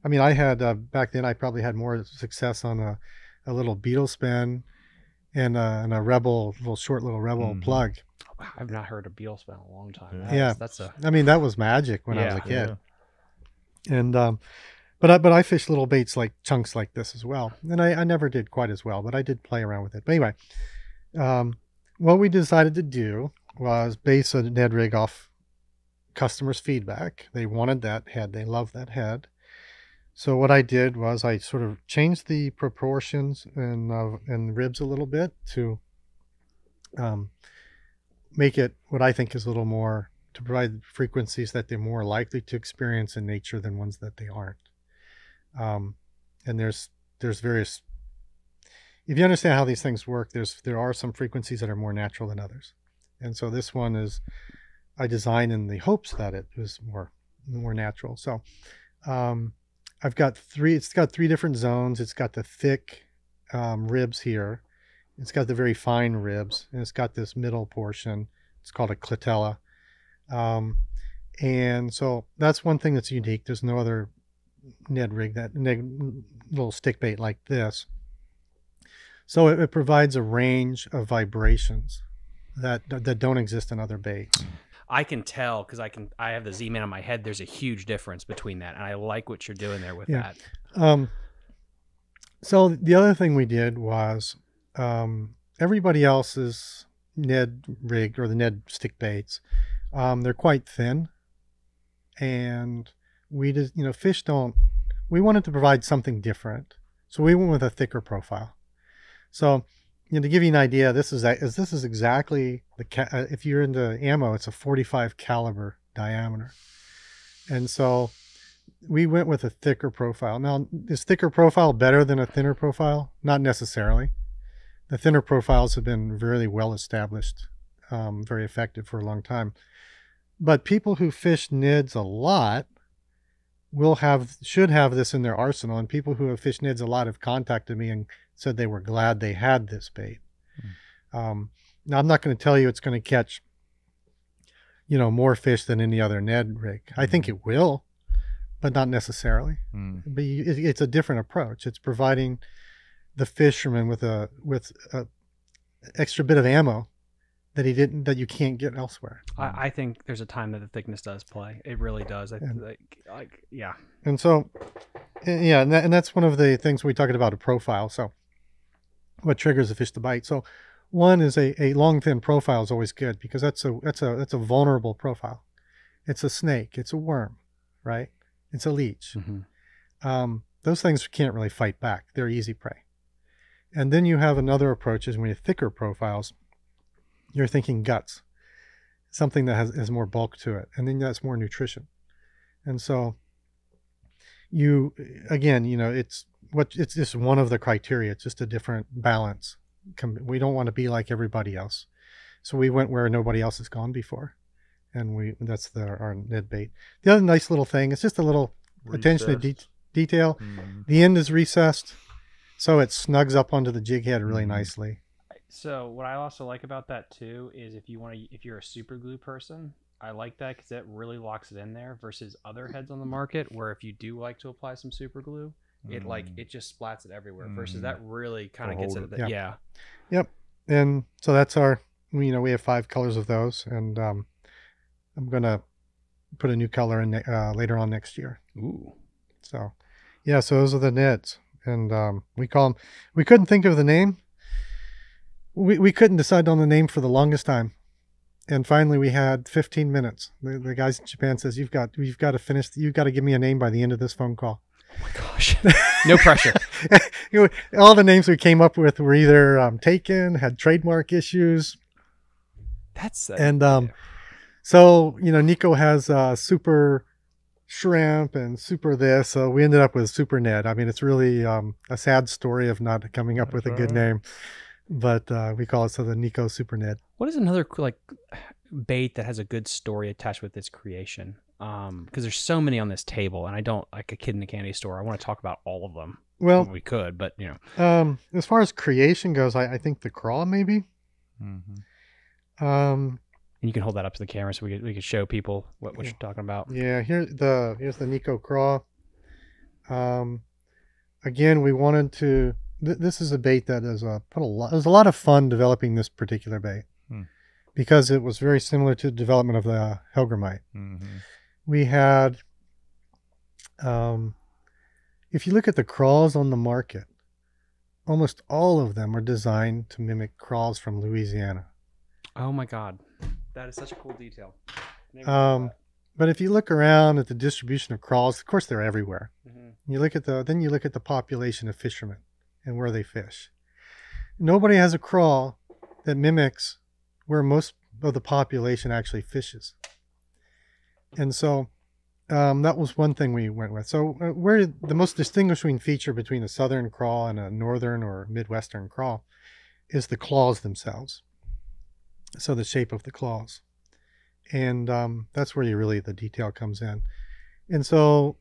I mean, I had, uh, back then, I probably had more success on a, a little beetle spin and, uh, and a rebel, little short little rebel mm-hmm. plug. I've not heard a Beale spin in a long time. That's, yeah, that's a. I mean, that was magic when yeah, I was a kid. Yeah. And um, but I, but I fished little baits like chunks like this as well, and I, I never did quite as well, but I did play around with it. But anyway, um, what we decided to do was base a Ned Rig off customers' feedback. They wanted that head. They loved that head. So what I did was I sort of changed the proportions and uh, and ribs a little bit to. Um, make it what I think is a little more to provide frequencies that they're more likely to experience in nature than ones that they aren't. Um, and there's, there's various, if you understand how these things work, there's, there are some frequencies that are more natural than others. And so this one is, I designed in the hopes that it was more, more natural. So, um, I've got three, it's got three different zones. It's got the thick, um, ribs here. It's got the very fine ribs, and it's got this middle portion. It's called a clitella. Um, and so that's one thing that's unique. There's no other Ned Rig, that Ned, little stick bait like this. So it, it provides a range of vibrations that that don't exist in other baits. I can tell because I can. I have the Z-Man on my head. There's a huge difference between that, and I like what you're doing there with yeah. that. Um, so the other thing we did was... Um, everybody else's Ned Rig or the Ned stick baits, um, they're quite thin, and we just, you know, fish don't, we wanted to provide something different. So we went with a thicker profile. So, you know, to give you an idea, this is, this is exactly the, ca if you're into ammo, it's a forty-five caliber diameter. And so we went with a thicker profile. Now, is thicker profile better than a thinner profile? Not necessarily. The thinner profiles have been really well established, um, very effective for a long time. But people who fish N I D S a lot will have, should have this in their arsenal. And people who have fished N I D S a lot have contacted me and said they were glad they had this bait. Mm. Um, now, I'm not going to tell you it's going to catch, you know, more fish than any other Ned Rig. Mm. I think it will, but not necessarily. Mm. But it, it's a different approach. It's providing the fisherman with a with a extra bit of ammo that he didn't that you can't get elsewhere. I, I think there's a time that the thickness does play. It really does. I and, like, like yeah. And so yeah, and, that, and that's one of the things we talking about a profile. So what triggers a fish to bite? So one is a a long thin profile is always good because that's a that's a that's a vulnerable profile. It's a snake. It's a worm, right? It's a leech. Mm-hmm. Um, those things can't really fight back. They're easy prey. And then you have another approach is when you have thicker profiles, you're thinking guts, something that has, has more bulk to it. And then that's more nutrition. And so you, again, you know, it's what it's just one of the criteria. It's just a different balance. We don't want to be like everybody else. So we went where nobody else has gone before. And we, that's the, our Ned bait. The other nice little thing, it's just a little recessed. Attention to de detail. Mm-hmm. The end is recessed. So it snugs up onto the jig head really nicely. So what I also like about that too is if you want to, if you're a super glue person, I like that because that really locks it in there versus other heads on the market where if you do like to apply some super glue, mm. it like it just splats it everywhere. Mm. Versus that really kind of gets it. The, yeah. yeah. Yep. And so that's our. You know, we have five colors of those, and um, I'm gonna put a new color in uh, later on next year. Ooh. So, yeah. So those are the Neds. And um, we call them, we couldn't think of the name. We, we couldn't decide on the name for the longest time. And finally we had fifteen minutes. The, the guys in Japan says, you've got, you've got to finish, you've got to give me a name by the end of this phone call. Oh my gosh. No pressure. All the names we came up with were either um, taken, had trademark issues. That's a, and um, yeah. So, you know, Nikko has uh, super... shrimp and super this, so we ended up with Super Ned. I mean, it's really um a sad story of not coming up with a good name, but uh we call it so the Nikko Super Ned. What is another like bait that has a good story attached with its creation? Um because there's so many on this table, and I don't like a kid in a candy store. I want to talk about all of them. Well, we could, but you know, um as far as creation goes, I, I think the craw maybe. Mm-hmm. um And you can hold that up to the camera so we could, we could show people what, what you're talking about. Yeah, here the here's the Nikko craw. Um, again, we wanted to th this is a bait that is a, put a lot, it was a lot of fun developing this particular bait hmm. because it was very similar to the development of the Hellgrammite. Mm-hmm. We had, um, if you look at the crawls on the market, almost all of them are designed to mimic crawls from Louisiana. Oh my God. That is such a cool detail. Um, but if you look around at the distribution of crawls, of course they're everywhere. Mm-hmm. You look at the, then you look at the population of fishermen and where they fish. Nobody has a crawl that mimics where most of the population actually fishes. And so um, that was one thing we went with. So uh, where the most distinguishing feature between a southern crawl and a northern or midwestern crawl is the claws themselves. So the shape of the claws. And um, that's where you really, the detail comes in. And so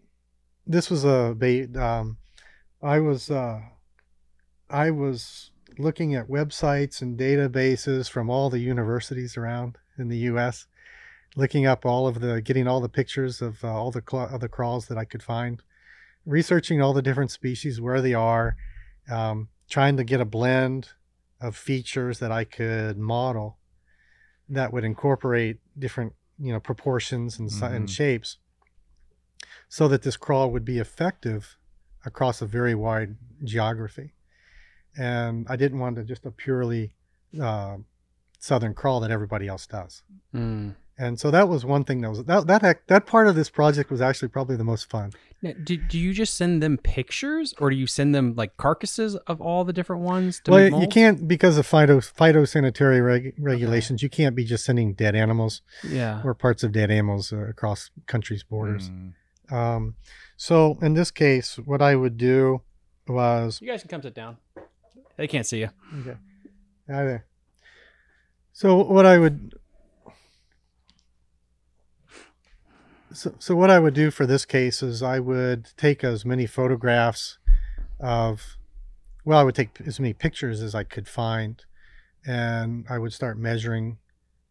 this was a bait. Um, I was, uh, I was looking at websites and databases from all the universities around in the U S, looking up all of the, getting all the pictures of uh, all the of the crawls that I could find, researching all the different species, where they are, um, trying to get a blend of features that I could model that would incorporate different, you know, proportions and, mm-hmm. and shapes so that this crawl would be effective across a very wide geography. And I didn't want to just a purely uh, southern crawl that everybody else does. Mm. And so that was one thing that was that that that part of this project was actually probably the most fun. Now, do, do you just send them pictures, or do you send them like carcasses of all the different ones? To well, you can't, because of phyto phytosanitary reg, regulations. Okay. You can't be just sending dead animals, yeah, or parts of dead animals uh, across countries' borders. Mm. Um, so in this case, what I would do was you guys can come sit down. They can't see you. Okay. Hi there. So what I would. So, so what I would do for this case is I would take as many photographs of, well, I would take as many pictures as I could find, and I would start measuring.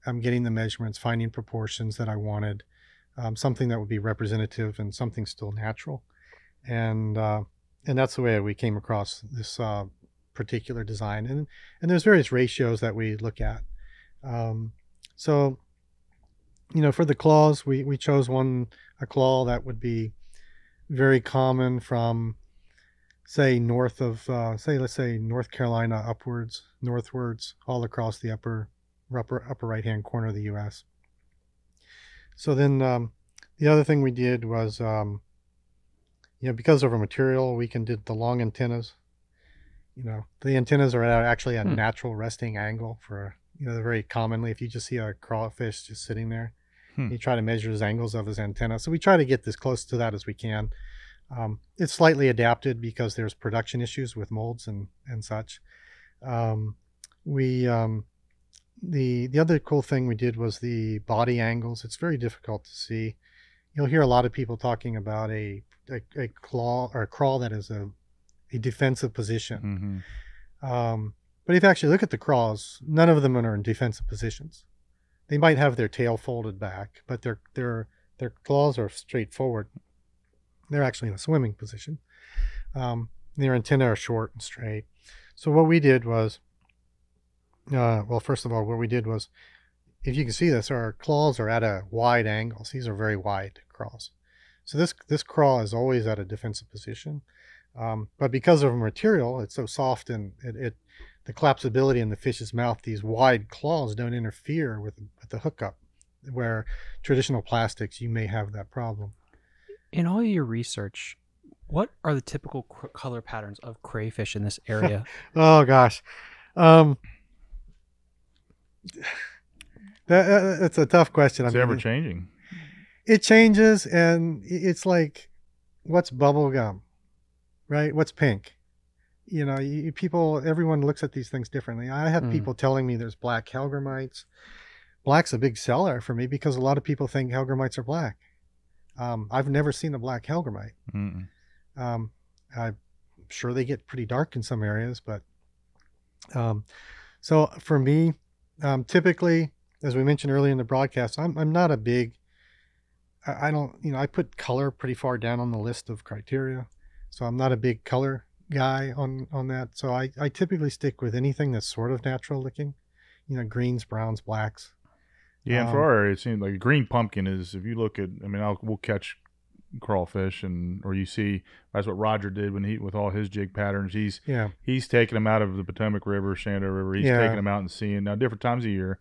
I'm um, getting the measurements, finding proportions that I wanted, um, something that would be representative and something still natural. And, uh, and that's the way we came across this uh, particular design. And, and there's various ratios that we look at. Um, so... You know, for the claws, we, we chose one, a claw that would be very common from, say, north of, uh, say, let's say North Carolina upwards, northwards, all across the upper, upper, upper right-hand corner of the U S So then um, the other thing we did was, um, you know, because of our material, we can did the long antennas. You know, the antennas are actually a hmm. natural resting angle for, you know, very commonly if you just see a crawfish just sitting there. Hmm. You try to measure his angles of his antenna. So we try to get as close to that as we can. Um, it's slightly adapted because there's production issues with molds and, and such. Um, we, um, the, the other cool thing we did was the body angles. It's very difficult to see. You'll hear a lot of people talking about a, a, a claw or a crawl that is a, a defensive position. Mm-hmm. Um, but if you actually look at the crawls, none of them are in defensive positions. They might have their tail folded back, but their their their claws are straight forward. They're actually in a swimming position. Um, their antennae are short and straight. So what we did was, uh, well, first of all, what we did was, if you can see this, our claws are at a wide angle. These are very wide crawls. So this this crawl is always at a defensive position. Um, but because of the material, it's so soft and it, it the collapsibility in the fish's mouth, these wide claws don't interfere with, with the hookup, where traditional plastics, you may have that problem. In all your research, what are the typical color patterns of crayfish in this area? Oh, gosh. Um, that, that's a tough question. It's I mean, ever changing. It changes, and it's like, what's bubble gum, right? What's pink? You know, you, people, everyone looks at these things differently. I have mm. people telling me there's black Hellgrammites. Black's a big seller for me because a lot of people think Hellgrammites are black. Um, I've never seen a black Hellgrammite. Mm. Um, I'm sure they get pretty dark in some areas, but um, so for me, um, typically, as we mentioned earlier in the broadcast, I'm, I'm not a big, I, I don't, you know, I put color pretty far down on the list of criteria. So I'm not a big color guy on on that, so I, I typically stick with anything that's sort of natural looking, you know, greens, browns, blacks. Yeah, um, and for our area, it seems like a green pumpkin is, if you look at, I mean, I'll, we'll catch crawfish, and or you see, that's what Roger did when he, with all his jig patterns, he's yeah he's taking them out of the Potomac River, Shenandoah River, he's yeah. taking them out and seeing, now different times of year,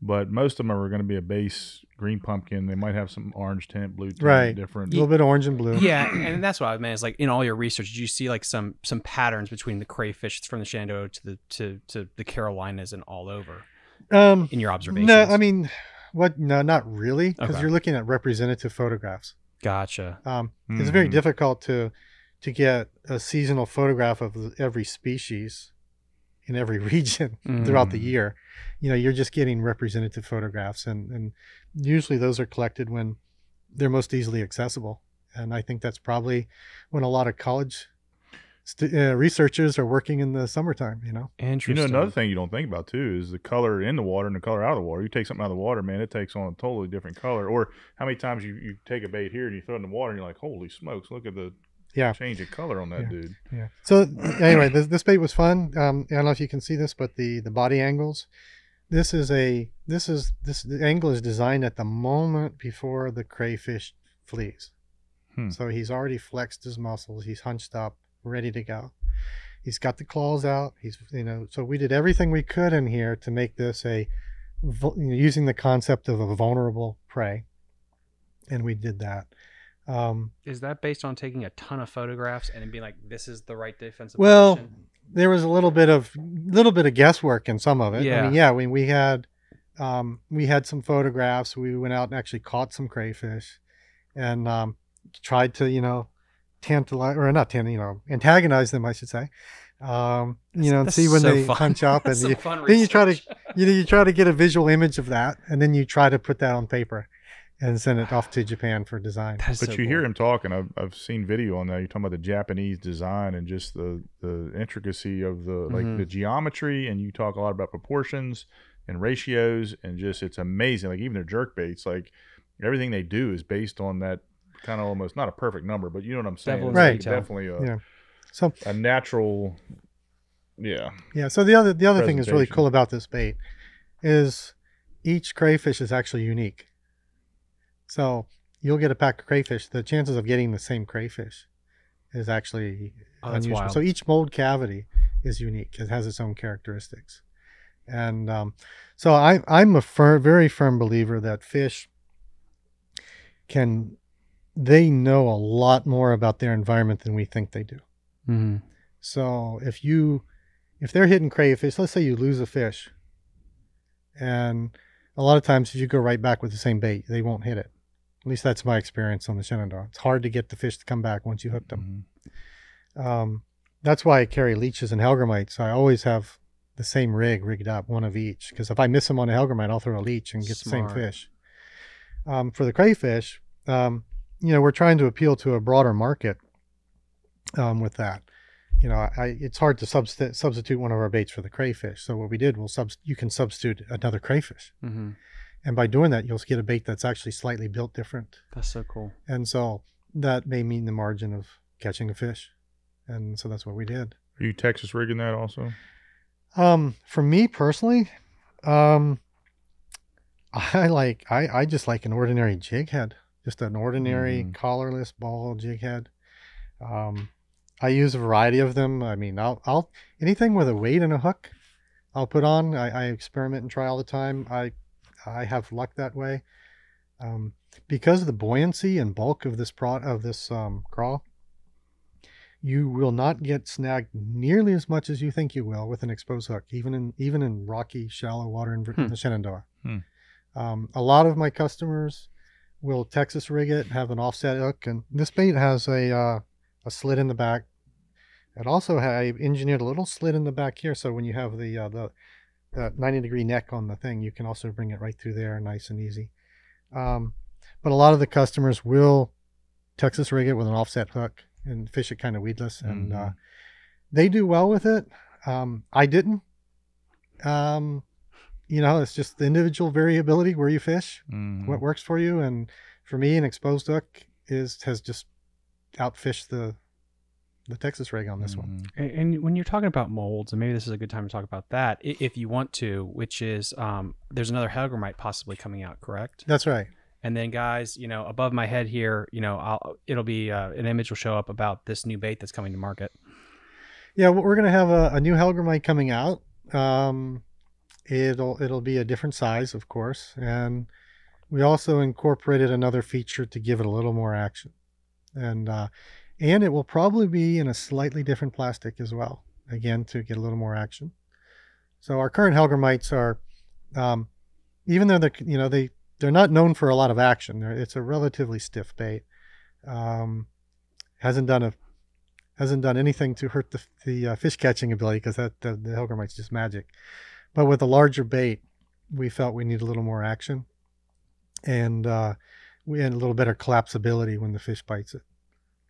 but most of them are going to be a base green pumpkin. They might have some orange tint, blue tint, right. different. A little bit of orange and blue. Yeah, and that's why I mean, it's like in all your research, did you see like some some patterns between the crayfish from the Shenandoah to the to, to the Carolinas and all over? Um, in your observations? No, I mean, what? No, not really, because okay. you're looking at representative photographs. Gotcha. Um, mm. It's very difficult to to get a seasonal photograph of every species in every region throughout mm. the year. You know, you're just getting representative photographs, and, and usually those are collected when they're most easily accessible. And I think that's probably when a lot of college st uh, researchers are working in the summertime, you know? Interesting. You know, another thing you don't think about too is the color in the water and the color out of the water. You take something out of the water, man, it takes on a totally different color. Or how many times you, you take a bait here and you throw it in the water and you're like, holy smokes, look at the yeah change of color on that yeah. dude yeah so anyway, this, this bait was fun. um I don't know if you can see this, but the the body angles, this is a this is this the angle is designed at the moment before the crayfish flees. hmm. So he's already flexed his muscles, he's hunched up, ready to go, he's got the claws out, he's, you know, so we did everything we could in here to make this a, using the concept of a vulnerable prey, and we did that. Um, is that based on taking a ton of photographs and then being like, this is the right defensive well, position? Well, there was a little bit of little bit of guesswork in some of it. Yeah. I mean, yeah, we, we had um, we had some photographs. We went out and actually caught some crayfish and um, tried to, you know, tantalize, or not tantalize, you know, antagonize them, I should say. Um, you know, and see when so they fun. Punch up, and you, then research. you try to you know, you try to get a visual image of that, and then you try to put that on paper and send it off to Japan for design. But so you cool. hear him talking. I've, I've seen video on that. You're talking about the Japanese design and just the, the intricacy of the, like mm-hmm. the geometry. And you talk a lot about proportions and ratios, and just, it's amazing. Like even their jerk baits, like everything they do is based on that kind of almost, not a perfect number, but you know what I'm saying? Devil's right. Like definitely a, yeah. so, a natural, yeah. Yeah. So the other, the other thing that's really cool about this bait is each crayfish is actually unique. So you'll get a pack of crayfish. The chances of getting the same crayfish is actually oh, unusual. Wild. So each mold cavity is unique. It has its own characteristics. And um, so I, I'm a firm, very firm believer that fish can, they know a lot more about their environment than we think they do. Mm-hmm. So if you, if they're hitting crayfish, let's say you lose a fish, and a lot of times if you go right back with the same bait, they won't hit it. At least that's my experience on the Shenandoah. It's hard to get the fish to come back once you hook them. Mm-hmm. Um, that's why I carry leeches and Hellgrammite. So I always have the same rig rigged up, one of each. Because if I miss them on a Hellgrammite, I'll throw a leech and get Smart. the same fish. Um, for the crayfish, um, you know, we're trying to appeal to a broader market um, with that. You know, I, it's hard to subst substitute one of our baits for the crayfish. So what we did, we'll sub you can substitute another crayfish. Mm-hmm. And by doing that, you'll get a bait that's actually slightly built different. That's so cool. And so that may mean the margin of catching a fish. And so that's what we did. Are you Texas rigging that also? Um, for me personally, um, I like, I, I just like an ordinary jig head, just an ordinary mm-hmm. collarless ball jig head. Um, I use a variety of them. I mean, I'll, I'll anything with a weight and a hook, I'll put on. I, I experiment and try all the time. I, I have luck that way, um, because of the buoyancy and bulk of this prod of this um, crawl. You will not get snagged nearly as much as you think you will with an exposed hook, even in even in rocky, shallow water in hmm. the Shenandoah. Hmm. Um, a lot of my customers will Texas rig it, have an offset hook, and this bait has a uh, a slit in the back. It also had, I engineered a little slit in the back here, so when you have the uh, the uh, ninety degree neck on the thing, you can also bring it right through there, nice and easy. Um, but a lot of the customers will Texas rig it with an offset hook and fish it kind of weedless, and mm-hmm. uh, they do well with it. Um, I didn't. Um, you know, it's just the individual variability where you fish, mm-hmm. what works for you, and for me, an exposed hook is has just outfished the the Texas rig on this mm-hmm. one. And, and when you're talking about molds, and maybe this is a good time to talk about that, if you want to, which is um, there's another Hellgrammite possibly coming out, correct? That's right. And then guys, you know, above my head here, you know, I'll, it'll be uh, an image will show up about this new bait that's coming to market. Yeah, well, we're going to have a, a new Hellgrammite coming out. Um, it'll it'll be a different size, of course, and we also incorporated another feature to give it a little more action, and uh, and it will probably be in a slightly different plastic as well, again to get a little more action. So our current Hellgrammites are, um, even though they're you know they. They're not known for a lot of action. It's a relatively stiff bait. Um, hasn't done a hasn't done anything to hurt the, the uh, fish catching ability, because that the, the Hellgrammite's just magic. But with a larger bait, we felt we need a little more action, and uh, we had a little better collapsibility when the fish bites it.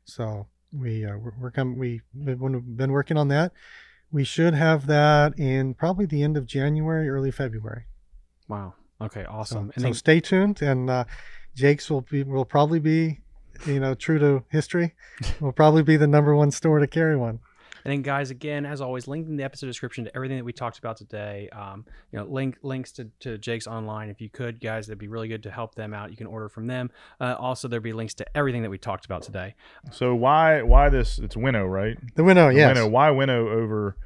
So we uh, we're, we're come we we've been working on that. We should have that in probably the end of January, early February. Wow. Okay, awesome. So, and then, so stay tuned, and uh, Jake's will be will probably be, you know, true to history, will probably be the number one store to carry one. And then, guys, again, as always, link in the episode description to everything that we talked about today. Um, you know, link links to, to Jake's online if you could, guys. That'd be really good to help them out. You can order from them. Uh, also, there'll be links to everything that we talked about today. So why why this? It's Winnow, right? The Winnow, the yes. Winnow. Why Winnow over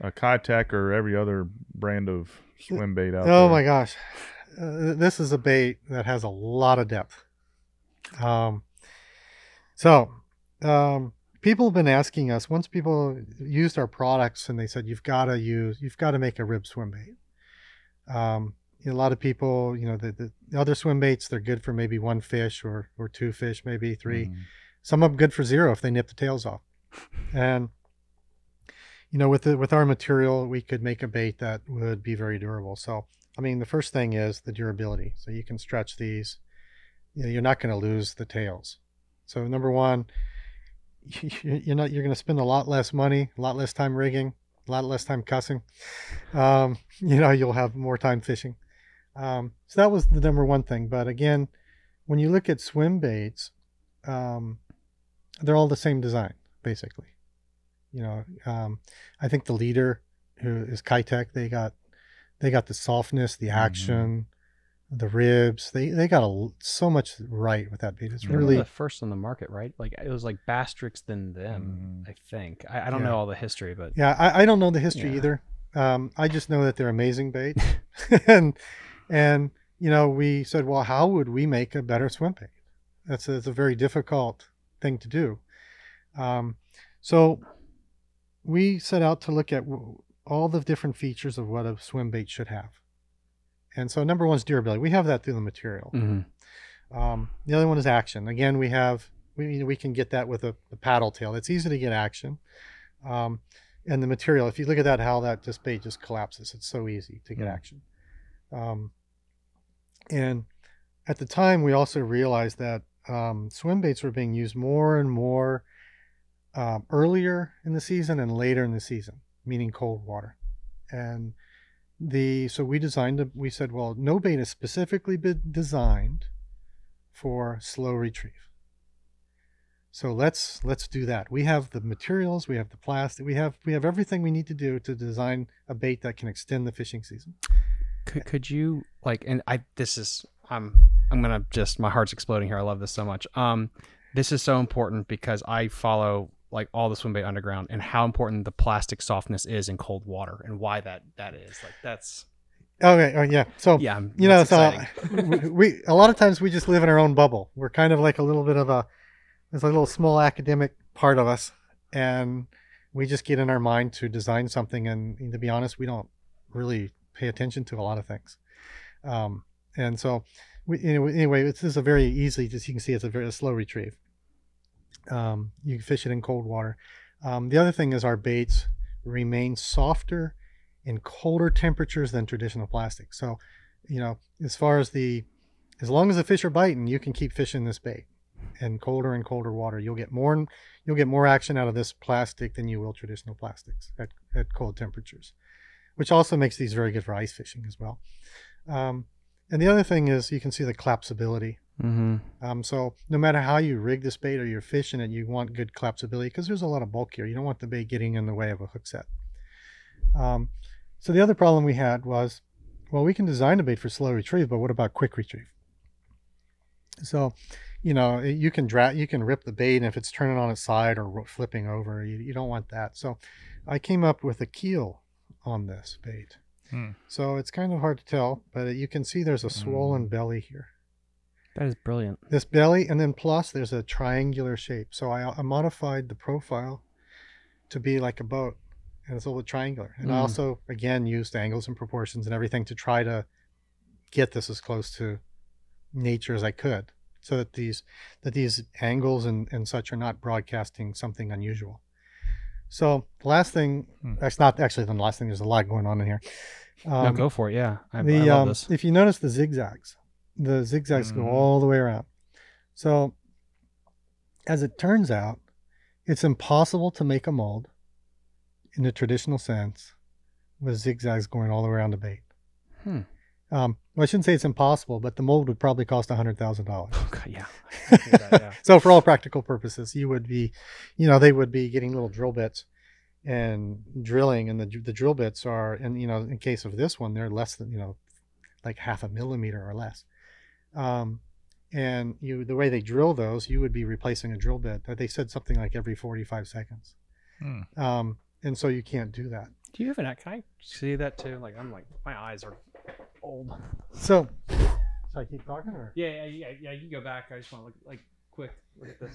a Keitech or every other brand of swim bait out oh there. Oh my gosh. Uh, this is a bait that has a lot of depth. Um, so um, people have been asking us, once people used our products and they said, you've got to use, you've got to make a rib swim bait. Um, a lot of people, you know, the, the other swim baits, they're good for maybe one fish or, or two fish, maybe three. Mm. Some of them good for zero if they nip the tails off. And you know, with the, with our material, we could make a bait that would be very durable. So, I mean, the first thing is the durability. So you can stretch these. You know, you're not going to lose the tails. So number one, you're not you're going to spend a lot less money, a lot less time rigging, a lot less time cussing. Um, you know, you'll have more time fishing. Um, so that was the number one thing. But again, when you look at swim baits, um, they're all the same design, basically. You know, um, I think the leader, who is Keitech, they got, they got the softness, the action, mm-hmm. the ribs. They they got a, so much right with that bait. It's They're really the first on the market, right? Like it was like Bastrix than them, mm-hmm. I think. I, I don't yeah. know all the history, but yeah, I, I don't know the history yeah. either. Um, I just know that they're amazing bait, and and you know we said, well, how would we make a better swim bait? That's a, that's a very difficult thing to do. Um, so. We set out to look at all the different features of what a swim bait should have. And so number one is durability. We have that through the material. Mm-hmm. Um, the other one is action. Again, we have, we, we can get that with a, a paddle tail. It's easy to get action. Um, and the material, if you look at that, how that just bait just collapses. It's so easy to get mm-hmm. action. Um, and at the time, we also realized that um, swim baits were being used more and more Um, earlier in the season and later in the season, meaning cold water. And the so we designed a, we said, well, no bait is specifically been designed for slow retrieve. So let's let's do that. We have the materials, we have the plastic, we have we have everything we need to do to design a bait that can extend the fishing season. Could could you like and I this is I'm I'm gonna just my heart's exploding here. I love this so much. Um, this is so important because I follow like all the swim bait underground and how important the plastic softness is in cold water and why that, that is like, that's okay. Oh yeah. So, yeah, you know, so we, we, a lot of times we just live in our own bubble. We're kind of like a little bit of a, there's a little small academic part of us, and we just get in our mind to design something. And, and to be honest, we don't really pay attention to a lot of things. Um, and so we, anyway, this is a very easy, as you can see, it's a very a slow retrieve. Um, you can fish it in cold water. Um, the other thing is our baits remain softer in colder temperatures than traditional plastic. So, you know, as far as the, as long as the fish are biting, you can keep fishing this bait in colder and colder water. You'll get more, you'll get more action out of this plastic than you will traditional plastics at, at cold temperatures, which also makes these very good for ice fishing as well. Um, and the other thing is you can see the collapsibility Mm-hmm. Um, so no matter how you rig this bait or you're fishing it, you want good collapsibility because there's a lot of bulk here. You don't want the bait getting in the way of a hook set. Um, so the other problem we had was, well, we can design a bait for slow retrieve, but what about quick retrieve? So, you know, you can drag, you can rip the bait, and if it's turning on its side or flipping over, you, you don't want that. So I came up with a keel on this bait. Hmm. So it's kind of hard to tell, but you can see there's a swollen mm. belly here. That is brilliant. This belly, and then plus there's a triangular shape. So I, I modified the profile to be like a boat, and it's a little triangular. And mm. I also, again, used angles and proportions and everything to try to get this as close to nature as I could, so that these that these angles and, and such are not broadcasting something unusual. So the last thing, mm. that's not actually the last thing, there's a lot going on in here. Um, no, go for it, yeah. I, the, I love um, this. If you notice the zigzags, the zigzags mm. go all the way around. So as it turns out, it's impossible to make a mold in the traditional sense with zigzags going all the way around the bait. Hmm. Um, well, I shouldn't say it's impossible, but the mold would probably cost one hundred thousand dollars. Oh, God, yeah. I hear that, yeah. So for all practical purposes, you would be, you know, they would be getting little drill bits and drilling, and the the drill bits are, and, you know, in case of this one, they're less than, you know, like half a millimeter or less. Um, and you, the way they drill those, you would be replacing a drill bit. They said something like every forty-five seconds. Mm. Um, and so you can't do that. Do you have an, can I see that too? Like, I'm like, my eyes are old. So, should I keep talking or? Yeah, yeah, yeah, yeah. You can go back. I just want to look, like, quick, look at this.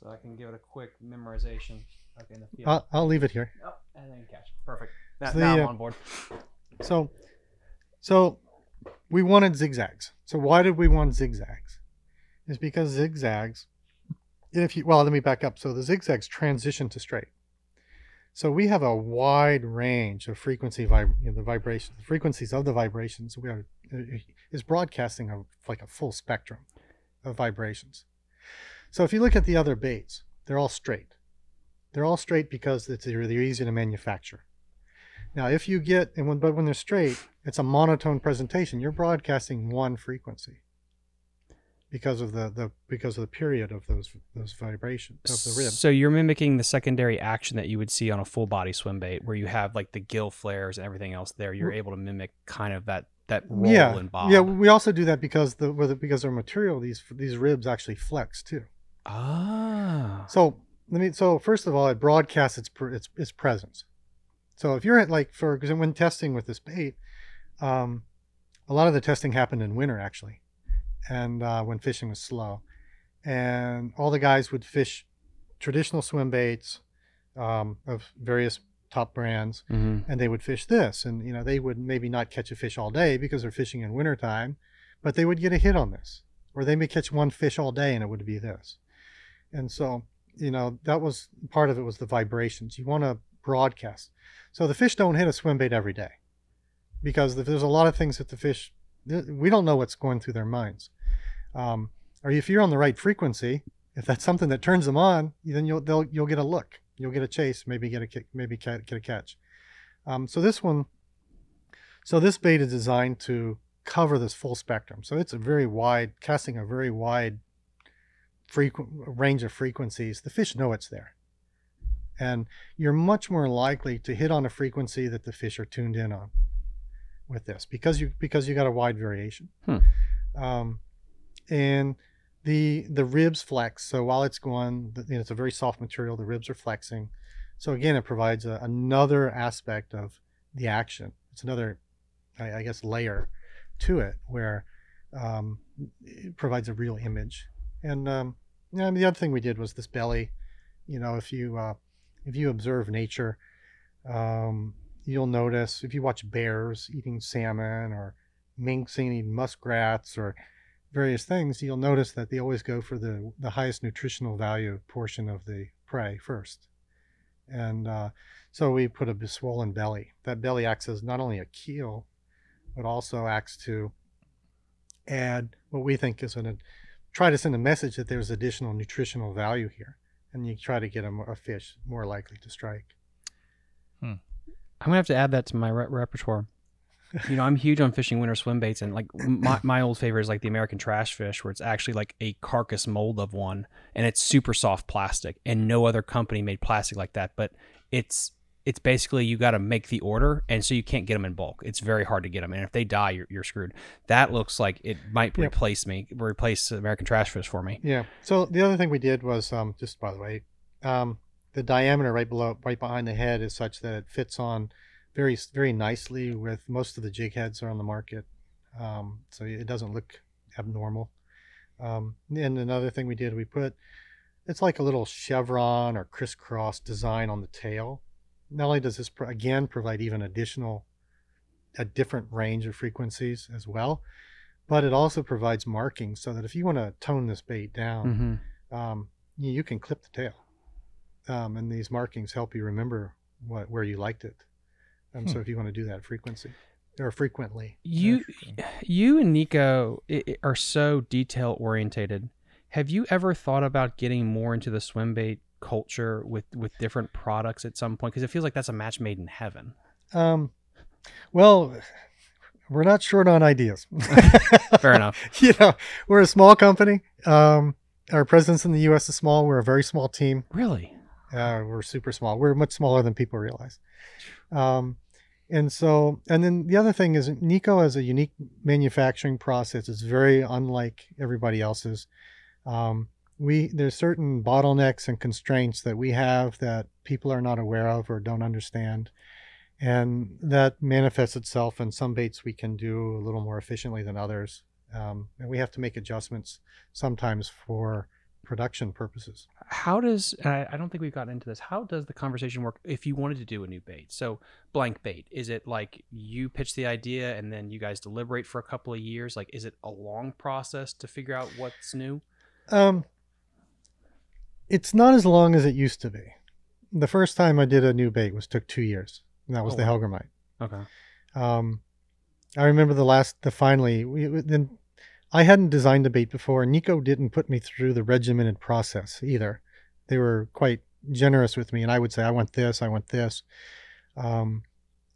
So I can give it a quick memorization. Okay, in the field. I'll, I'll leave it here. Oh, and then catch. Perfect. Now, so the, now I'm uh, on board. So, so we wanted zigzags. So why did we want zigzags? It's because zigzags, if you, well, let me back up. So the zigzags transition to straight. So we have a wide range of frequency, vib- you know, the vibration, the frequencies of the vibrations. We are is broadcasting a, like a full spectrum of vibrations. So if you look at the other baits, they're all straight. They're all straight because it's, they're easy to manufacture. Now, if you get, and when, but when they're straight, it's a monotone presentation. You're broadcasting one frequency because of the, the because of the period of those those vibrations of the rib. So you're mimicking the secondary action that you would see on a full body swim bait, where you have like the gill flares and everything else there. You're able to mimic kind of that that roll yeah. and bob. Yeah, we also do that because the because their material, these these ribs actually flex too. Ah. So let me. So first of all, it broadcasts its its its presence. So if you're at like for because when testing with this bait, um, a lot of the testing happened in winter actually. And uh, when fishing was slow, and all the guys would fish traditional swim baits um, of various top brands, mm-hmm. and they would fish this, and you know they would maybe not catch a fish all day because they're fishing in wintertime, but they would get a hit on this, or they may catch one fish all day and it would be this. And so you know that was part of it was the vibrations. You want to broadcast, so the fish don't hit a swim bait every day, because there's a lot of things that the fish. We don't know what's going through their minds. Um, or if you're on the right frequency, if that's something that turns them on, then you'll they'll, you'll get a look, you'll get a chase, maybe get a kick, maybe get a catch. Um, so this one, so this bait is designed to cover this full spectrum. So it's a very wide, casting a very wide frequent range of frequencies. The fish know it's there, and you're much more likely to hit on a frequency that the fish are tuned in on. With this, because you because you got a wide variation, hmm. um, and the the ribs flex. So while it's going, you know, it's a very soft material. The ribs are flexing, so again, it provides a, another aspect of the action. It's another, I, I guess, layer to it where um, it provides a real image. And um, you know, I mean, the other thing we did was this belly. You know, if you uh, if you observe nature. Um, You'll notice if you watch bears eating salmon or minks eating muskrats or various things, you'll notice that they always go for the, the highest nutritional value portion of the prey first. And uh, so we put a swollen belly. That belly acts as not only a keel, but also acts to add what we think is going to try to send a message that there's additional nutritional value here. And you try to get a, a fish more likely to strike. Hmm. I'm going to have to add that to my re repertoire. You know, I'm huge on fishing winter swim baits, and like my, my old favorite is like the American trash fish, where it's actually like a carcass mold of one, and it's super soft plastic, and no other company made plastic like that. But it's it's basically, you got to make the order, and so you can't get them in bulk. It's very hard to get them, and if they die, you're, you're screwed. That looks like it might yep. replace me, replace American trash fish for me. Yeah. So the other thing we did was um, just by the way, um, the diameter right below, right behind the head is such that it fits on very, very nicely with most of the jig heads are on the market. Um, so it doesn't look abnormal. Um, and another thing we did, we put, it's like a little chevron or crisscross design on the tail. Not only does this, again, provide even additional, a different range of frequencies as well, but it also provides markings so that if you want to tone this bait down, mm-hmm. um, you can clip the tail. Um, and these markings help you remember what, where you liked it. Um, hmm. So if you want to do that frequency or frequently. You, you and Nikko are so detail orientated. Have you ever thought about getting more into the swim bait culture with with different products at some point, because it feels like that's a match made in heaven? Um well, we're not short on ideas. Fair enough. You know, we're a small company. Um our presence in the U S is small. We're a very small team. Really? Uh we're super small. We're much smaller than people realize. Um and so, and then the other thing is, Nikko has a unique manufacturing process. It's very unlike everybody else's. um We, there's certain bottlenecks and constraints that we have that people are not aware of or don't understand. And that manifests itself in some baits we can do a little more efficiently than others. Um, and we have to make adjustments sometimes for production purposes. How does, I, I don't think we've gotten into this, how does the conversation work if you wanted to do a new bait? So blank bait, is it like you pitch the idea and then you guys deliberate for a couple of years? Like, is it a long process to figure out what's new? Um. It's not as long as it used to be. The first time I did a new bait was took two years, and that was oh, the Hellgrammite. Okay. Um, I remember the last, the finally, we, then I hadn't designed a bait before. Nikko didn't put me through the regimented process either. They were quite generous with me, and I would say, I want this, I want this. Um,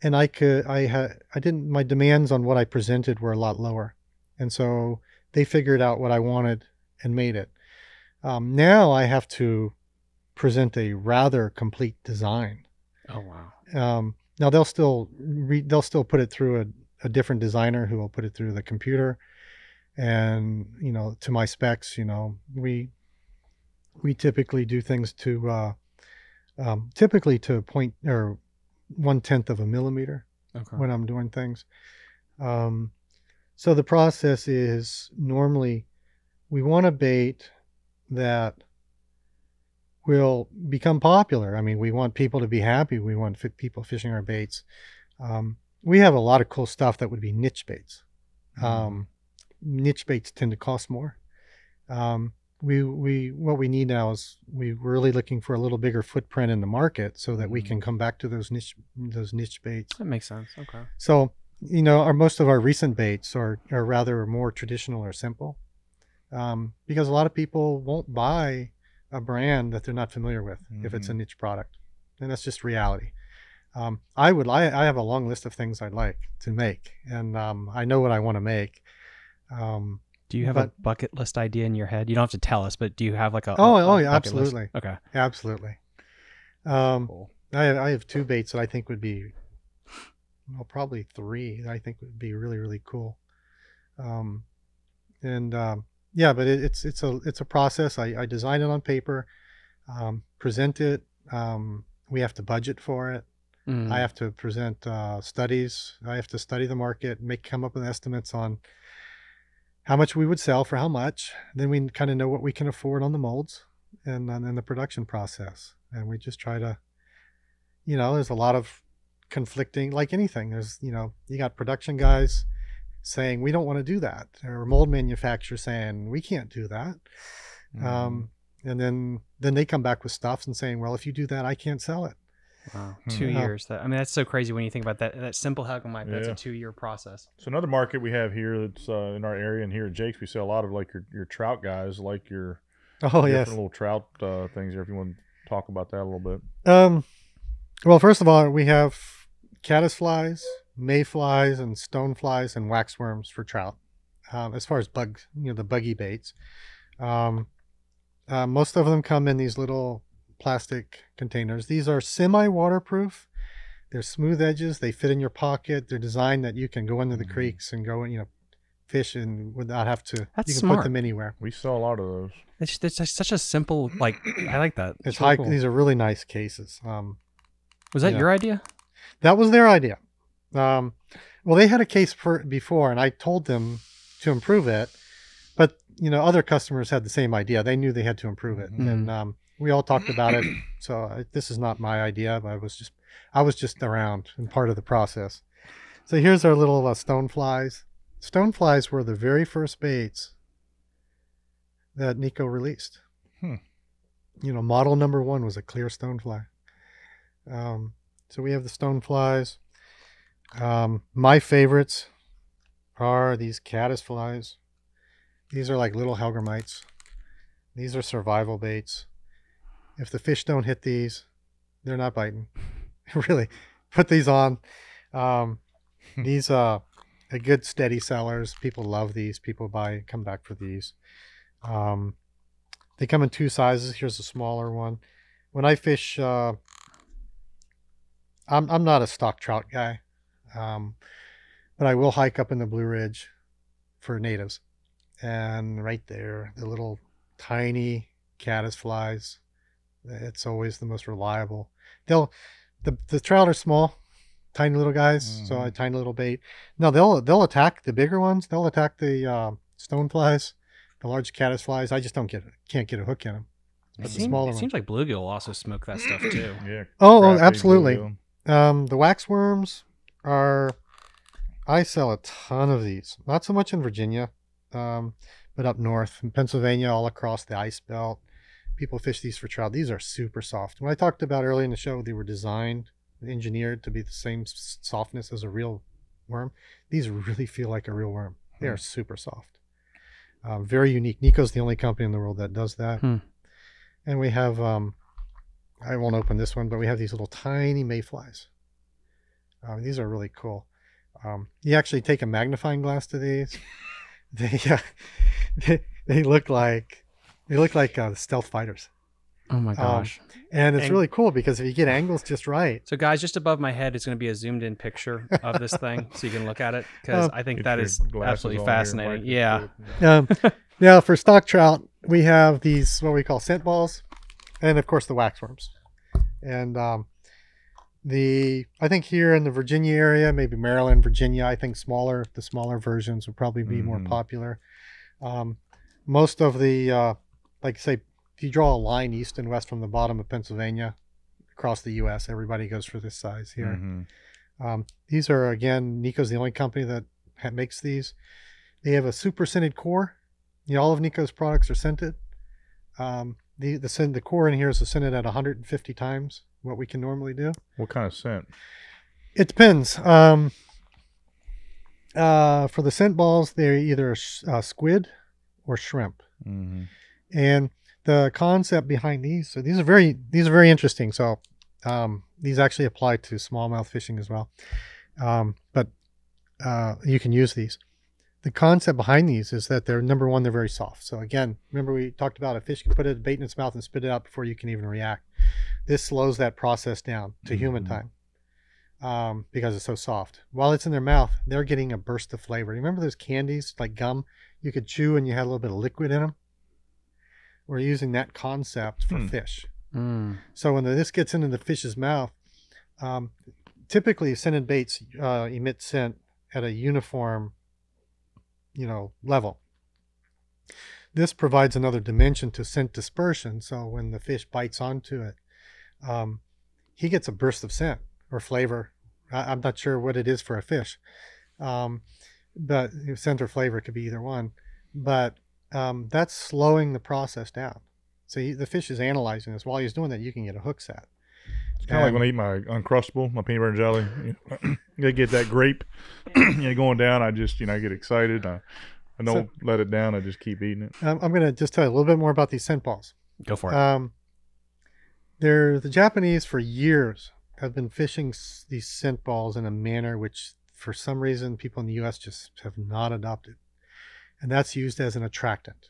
and I could, I had, I didn't, my demands on what I presented were a lot lower. And so they figured out what I wanted and made it. Um, now I have to present a rather complete design. Oh, wow. Um, now they'll still re they'll still put it through a, a different designer who will put it through the computer and, you know, to my specs. You know, we, we typically do things to, uh, um, typically to a point or one tenth of a millimeter okay. when I'm doing things. Um, so the process is normally we want to bait that will become popular. I mean, we want people to be happy. We want fit people fishing our baits. Um, we have a lot of cool stuff that would be niche baits. Um, niche baits tend to cost more. Um, we, we, what we need now is we're really looking for a little bigger footprint in the market so that mm-hmm. we can come back to those niche, those niche baits. That makes sense. Okay. So, you know, our, most of our recent baits are, are rather more traditional or simple. Um, because a lot of people won't buy a brand that they're not familiar with mm-hmm. if it's a niche product. And that's just reality. Um, I would, I, I have a long list of things I'd like to make, and um, I know what I want to make. Um, do you have but, a bucket list idea in your head? You don't have to tell us, but do you have like a, oh, a, oh, a yeah, absolutely. List? Okay. Absolutely. Um, cool. I, I have two baits that I think would be, well, probably three that I think would be really, really cool. Um, and, um, Yeah, but it, it's it's a it's a process. I, I design it on paper, um, present it. Um, we have to budget for it. Mm. I have to present uh, studies. I have to study the market, make come up with estimates on how much we would sell for how much. Then we kind of know what we can afford on the molds and then the production process. And we just try to, you know, there's a lot of conflicting, like anything. There's, you know, you got production guys saying we don't want to do that, or mold manufacturer saying we can't do that. Mm. Um, and then then they come back with stuff and saying, well, if you do that, I can't sell it. Wow. Mm. Two uh, years. That, I mean, that's so crazy when you think about that. That simple Hellgrammite, yeah. That's a two-year process. So another market we have here that's uh, in our area and here at Jake's, we sell a lot of like your, your trout guys, like your oh, yes. little trout uh, things there, if you want to talk about that a little bit. Um, well, first of all, we have caddisflies, mayflies, and stoneflies, and waxworms for trout. Um, as far as bugs, you know, the buggy baits. Um, uh, most of them come in these little plastic containers. These are semi-waterproof. They're smooth edges. They fit in your pocket. They're designed that you can go into the creeks and go, you know, fish and without have to. That's you can smart. Put them anywhere. We saw a lot of those. It's, it's just such a simple, like, I like that. It's, it's really high. Cool. These are really nice cases. Um, was that you your know. idea? That was their idea. Um, well, they had a case per, before, and I told them to improve it, but you know, other customers had the same idea. They knew they had to improve it, mm. and um, we all talked about it. So I, this is not my idea. But I was just, I was just around and part of the process. So here's our little uh, stone flies. Stone flies were the very first baits that Nikko released. Hmm. You know, model number one was a clear stone fly. Um, so we have the stone flies. Um, my favorites are these caddisflies. These are like little Hellgrammites. These are survival baits. If the fish don't hit these, they're not biting. Really, put these on. Um, these uh, are good steady sellers. People love these. People buy, come back for these. Um, they come in two sizes. Here's a smaller one. When I fish, uh, I'm, I'm not a stock trout guy. Um, but I will hike up in the Blue Ridge for natives, and right there, the little tiny caddisflies. It's always the most reliable. They'll, the, the trout are small, tiny little guys. Mm. So a tiny little bait. No, they'll, they'll attack the bigger ones. They'll attack the, um, stoneflies, the large caddisflies. I just don't get it. Can't get a hook in them. But the seemed, smaller it one. Seems like bluegill also smoke that stuff too. Yeah. Oh, oh absolutely. Bluegill. Um, the waxworms are, I sell a ton of these, not so much in Virginia, um, but up north in Pennsylvania, all across the ice belt, people fish these for trout. These are super soft. When I talked about earlier in the show, they were designed, engineered to be the same softness as a real worm. These really feel like a real worm. They are super soft. Um, very unique. Nikko's the only company in the world that does that. Hmm. And we have, um, I won't open this one, but we have these little tiny mayflies. Um, these are really cool. Um, you actually take a magnifying glass to these. They, uh, they, they look like, they look like uh, stealth fighters. Oh my gosh. Um, and it's Ang- really cool because if you get angles just right. So guys, just above my head is going to be a zoomed in picture of this thing so you can look at it because um, I think that is absolutely fascinating. Yeah. um, now for stock trout, we have these, what we call scent balls, and of course the waxworms. And, um, The I think here in the Virginia area, maybe Maryland, Virginia, I think smaller the smaller versions would probably be mm-hmm. more popular. Um, most of the, uh, like say, if you draw a line east and west from the bottom of Pennsylvania across the U S, everybody goes for this size here. Mm-hmm. Um, these are, again, Nikko's the only company that ha- makes these. They have a super scented core. You know, all of Nikko's products are scented. Um, the the, scent, the core in here is scented at one hundred fifty times what we can normally do. What kind of scent? It depends. Um, uh, for the scent balls, they're either uh, squid or shrimp. Mm-hmm. And the concept behind these, so these are very, these are very interesting. So um, these actually apply to smallmouth fishing as well. Um, but uh, you can use these. The concept behind these is that they're, number one, they're very soft. So again, remember we talked about a fish can put a bait in its mouth and spit it out before you can even react. This slows that process down to mm-hmm. human time um, because it's so soft. While it's in their mouth, they're getting a burst of flavor. Remember those candies like gum you could chew and you had a little bit of liquid in them? We're using that concept for mm. fish. Mm. So when this gets into the fish's mouth, um, typically scented baits uh, emit scent at a uniform, you know, level. This provides another dimension to scent dispersion. So when the fish bites onto it, um, he gets a burst of scent or flavor. I, I'm not sure what it is for a fish, um, but scent or flavor could be either one. But um, that's slowing the process down. So he, the fish is analyzing this. While he's doing that, you can get a hook set. It's kind of like when I eat my Uncrustable, my peanut butter and jelly. You know, I get that grape, you know, going down. I just, you know, I get excited. I, I don't so, let it down. I just keep eating it. Um, I'm going to just tell you a little bit more about these scent balls. Go for it. Um, they're the Japanese for years I've been fishing these scent balls in a manner which, for some reason, people in the U S just have not adopted. And that's used as an attractant.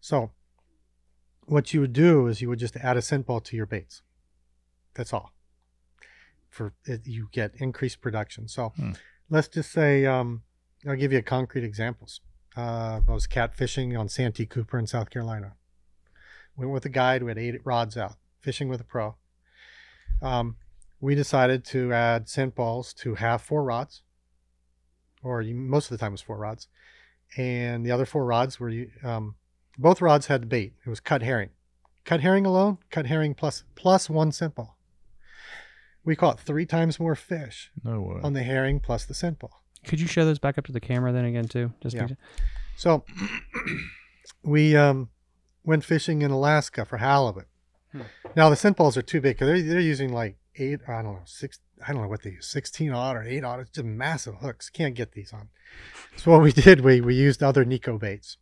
So what you would do is you would just add a scent ball to your baits. That's all. For it, you get increased production. So hmm. let's just say, um, I'll give you concrete examples. Uh, I was catfishing on Santee Cooper in South Carolina. Went with a guide. We had eight rods out, fishing with a pro. Um, we decided to add scent balls to half four rods, or you, most of the time it was four rods. And the other four rods were, um, both rods had bait. It was cut herring. Cut herring alone, cut herring plus, plus one scent ball. We caught three times more fish no way. on the herring plus the scent ball. Could you show those back up to the camera then again too? Just yeah. So we um, went fishing in Alaska for halibut. Hmm. Now the scent balls are too big because they're, they're using like eight, I don't know, six, I don't know what they use, sixteen aught or eight aught. It's just massive hooks. Can't get these on. So what we did, we, we used other Nikko baits.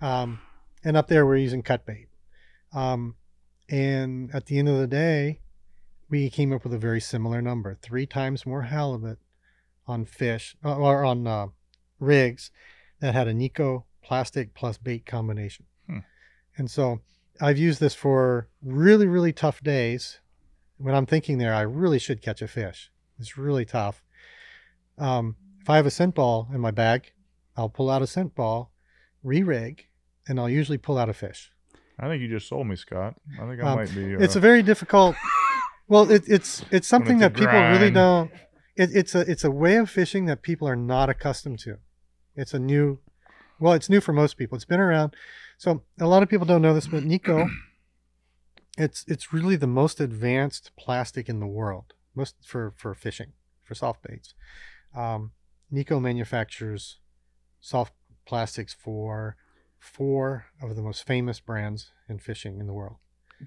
Um, and up there we're using cut bait. Um, and at the end of the day, we came up with a very similar number, three times more halibut on fish uh, or on uh, rigs that had a Nikko plastic plus bait combination. Hmm. And so I've used this for really, really tough days. When I'm thinking there, I really should catch a fish. It's really tough. Um, if I have a scent ball in my bag, I'll pull out a scent ball, re-rig, and I'll usually pull out a fish. I think you just sold me, Scott. I think I um, might be. Uh... It's a very difficult. Well, it, it's it's something that people grind. really don't. It, it's a it's a way of fishing that people are not accustomed to. It's a new, well, it's new for most people. It's been around, so a lot of people don't know this. But Nikko, it's it's really the most advanced plastic in the world, most for for fishing, for soft baits. Um, Nikko manufactures soft plastics for four of the most famous brands in fishing in the world.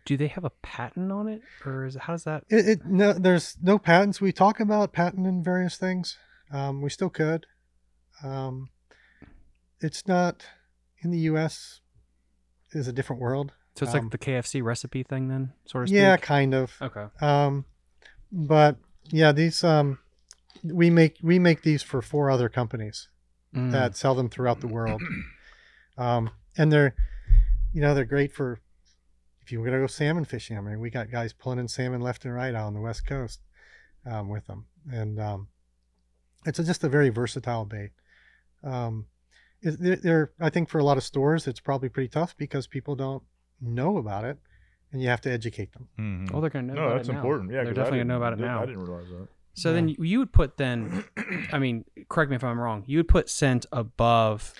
Do they have a patent on it, or is it, how's that? It, it no, there's no patents. We talk about patent in various things. Um, we still could. Um, it's not in the U S is a different world. So it's um, like the K F C recipe thing, then, sort of. Yeah, speak? kind of. Okay. Um, but yeah, these um, we make we make these for four other companies mm. that sell them throughout the world, um, and they're, you know, they're great for. If you were gonna go salmon fishing, I mean, we got guys pulling in salmon left and right out on the West Coast um, with them, and um, it's a, just a very versatile bait. Um, it, they're, I think, for a lot of stores, it's probably pretty tough because people don't know about it, and you have to educate them. Mm-hmm. Well, they're gonna know. No, about that's it now. important. Yeah, they're definitely gonna know about it now. I didn't realize that. So yeah. then you would put then, I mean, correct me if I'm wrong. You would put scent above.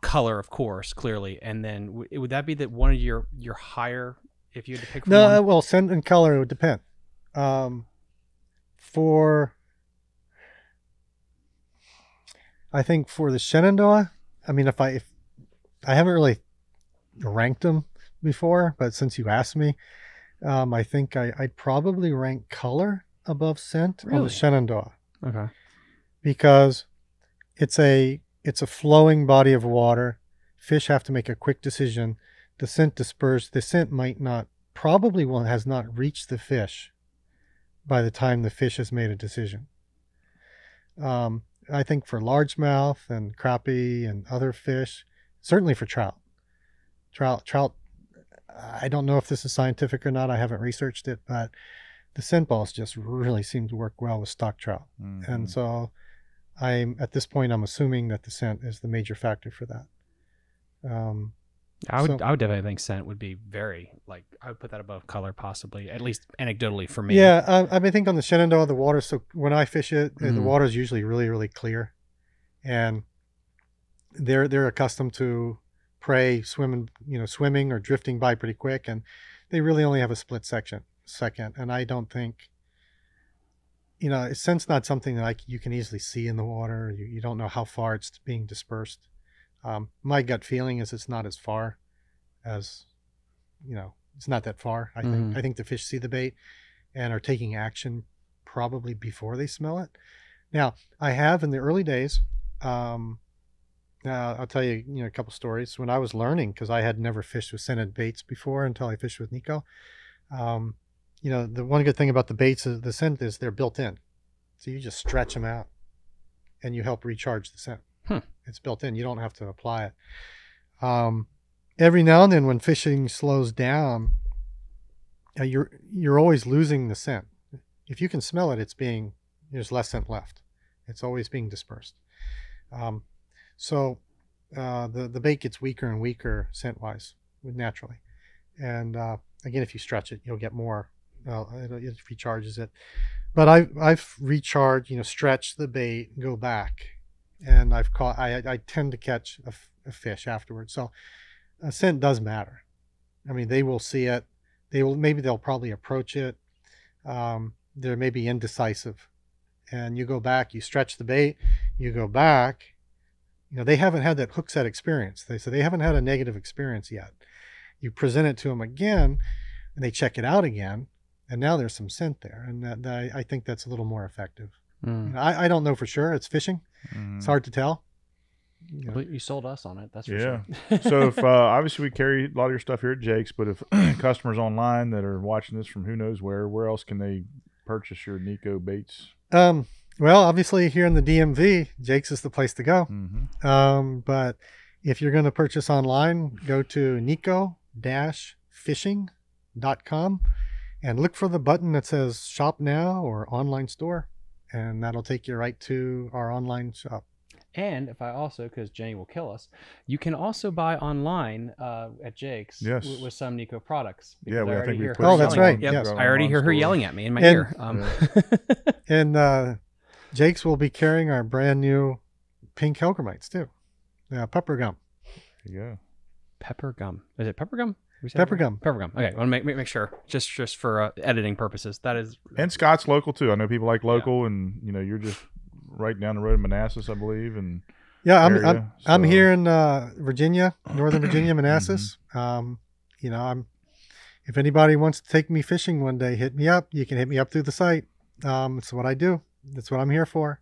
Color, of course, clearly, and then w would that be that one of your your higher if you had to pick from? No, one? well, scent and color it would depend. Um, for I think for the Shenandoah, I mean, if I if I haven't really ranked them before, but since you asked me, um, I think I I'd probably rank color above scent really? on the Shenandoah. Okay, because it's a It's a flowing body of water. Fish have to make a quick decision. The scent dispersed. The scent might not, probably will, has not reached the fish by the time the fish has made a decision. Um, I think for largemouth and crappie and other fish, certainly for trout. Trout, trout. I don't know if this is scientific or not. I haven't researched it, but the scent balls just really seem to work well with stock trout. Mm-hmm. And so... I'm at this point. I'm assuming that the scent is the major factor for that. Um, I would, so, I would definitely think scent would be very like. I would put that above color, possibly, at least anecdotally for me. Yeah, I, I mean, think on the Shenandoah, the water. So when I fish it, mm. the water is usually really, really clear, and they're they're accustomed to prey swimming, you know, swimming or drifting by pretty quick, and they really only have a split section second. And I don't think. You know, scent's not something that I, you can easily see in the water. You, you don't know how far it's being dispersed. Um, my gut feeling is it's not as far as, you know, it's not that far. I mm. think I think the fish see the bait and are taking action probably before they smell it. Now, I have in the early days, um, now I'll tell you, you know, a couple stories. When I was learning, because I had never fished with scented baits before until I fished with Nikko, um, you know, the one good thing about the baits is the scent is they're built in. So you just stretch them out and you help recharge the scent. Hmm. It's built in. You don't have to apply it. Um, every now and then when fishing slows down, uh, you're, you're always losing the scent. If you can smell it, it's being, there's less scent left. It's always being dispersed. Um, so uh, the, the bait gets weaker and weaker scent-wise, naturally. And uh, again, if you stretch it, you'll get more. Uh, it, it recharges it. But I've, I've recharged, you know, stretch the bait, go back. And I've caught, I, I tend to catch a, a fish afterwards. So uh, scent does matter. I mean, they will see it. They will, maybe they'll probably approach it. Um, they're maybe indecisive. And you go back, you stretch the bait, you go back. You know, they haven't had that hook set experience. They, so they haven't had a negative experience yet. You present it to them again, and they check it out again. And now there's some scent there. And that, that, I think that's a little more effective. Mm. You know, I, I don't know for sure. It's fishing. Mm. It's hard to tell. You know. You sold us on it. That's for yeah. sure. So if uh, obviously we carry a lot of your stuff here at Jake's, but if customers online that are watching this from who knows where, where else can they purchase your Nikko baits? Um, well, obviously here in the D M V, Jake's is the place to go. Mm-hmm. Um, but if you're going to purchase online, go to nikko dash fishing dot com. And look for the button that says shop now or online store, and that'll take you right to our online shop. And if I also, because Jenny will kill us, you can also buy online uh, at Jake's yes. w with some Nikko products. Yeah, well, I think we put oh, that's right. Yep. Yes. I already hear her store. yelling at me in my and, ear. Um. And uh, Jake's will be carrying our brand new pink Hellgrammites too. Uh, pepper gum. Yeah. Pepper gum. Is it pepper gum? Pepper gum. Pepper gum. Okay, I want to make, make make sure just just for uh, editing purposes. That is. And Scott's local too. I know people like local, yeah. and you know you're just right down the road in Manassas, I believe. And yeah, I'm area, I'm, so. I'm here in uh, Virginia, Northern Virginia, Manassas. Mm-hmm. um, you know, I'm. If anybody wants to take me fishing one day, hit me up. You can hit me up through the site. Um, it's what I do. That's what I'm here for.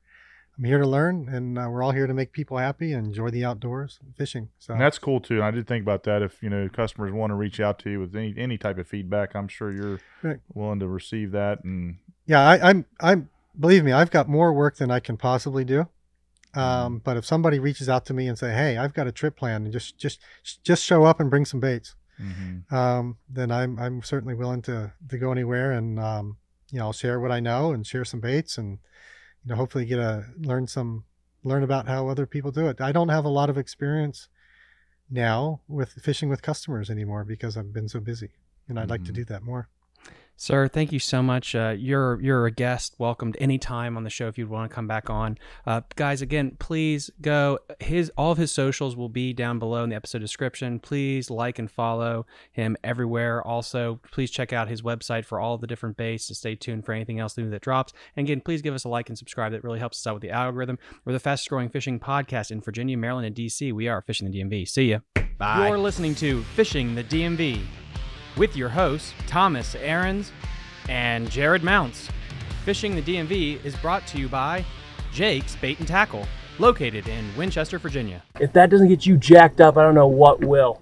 I'm here to learn, and uh, we're all here to make people happy and enjoy the outdoors and fishing. So and that's cool too. And I did think about that. If you know customers want to reach out to you with any any type of feedback, I'm sure you're right. willing to receive that. And yeah, I, I'm I'm believe me, I've got more work than I can possibly do. Um, but if somebody reaches out to me and say, "Hey, I've got a trip planned, and just just just show up and bring some baits," mm-hmm. um, then I'm I'm certainly willing to to go anywhere, and um, you know I'll share what I know and share some baits and. You know, hopefully get a learn some learn about how other people do it. I don't have a lot of experience now with fishing with customers anymore because I've been so busy, and I'd mm-hmm. like to do that more. Sir, thank you so much. Uh, you're you're a guest, welcomed anytime on the show if you'd want to come back on. Uh, guys, again, please go. His all of his socials will be down below in the episode description. Please like and follow him everywhere. Also, please check out his website for all the different baits and stay tuned for anything else new that drops. And again, please give us a like and subscribe. That really helps us out with the algorithm. We're the fastest growing fishing podcast in Virginia, Maryland, and D C. We are Fishing the D M V. See ya. Bye. You're listening to Fishing the D M V. With your hosts, Thomas Ahrens and Jared Mounts. Fishing the D M V is brought to you by Jake's Bait and Tackle, located in Winchester, Virginia. If that doesn't get you jacked up, I don't know what will.